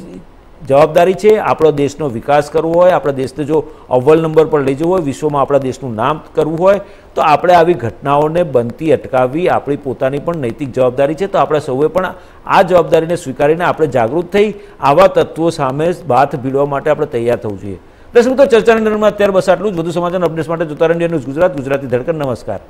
જવાબદારી છે આપણો દેશનો વિકાસ કરવો હોય, આપણા દેશને જો અવ્વલ નંબર પર લઈ જવો હોય, વિશ્વમાં આપણા દેશનું નામ કરવું હોય તો આપણે આવી ઘટનાઓને બનતી અટકાવવી આપણી પોતાની પણ નૈતિક જવાબદારી છે. તો આપણે સૌએ પણ આ જવાબદારીને સ્વીકારીને આપણે જાગૃત થઈ આવા તત્વો સામે બાથ ભીડવા માટે આપણે તૈયાર થવું જોઈએ. દર્શક મિત્રો, ચર્ચાના નિર્ણયમાં અત્યારે બસ આટલું જ. વધુ સમાચારના અપડેટ્સ માટે જોતા રહો ઇન્ડિયા ન્યૂઝ ગુજરાત, ગુજરાતી ધડકન. નમસ્કાર.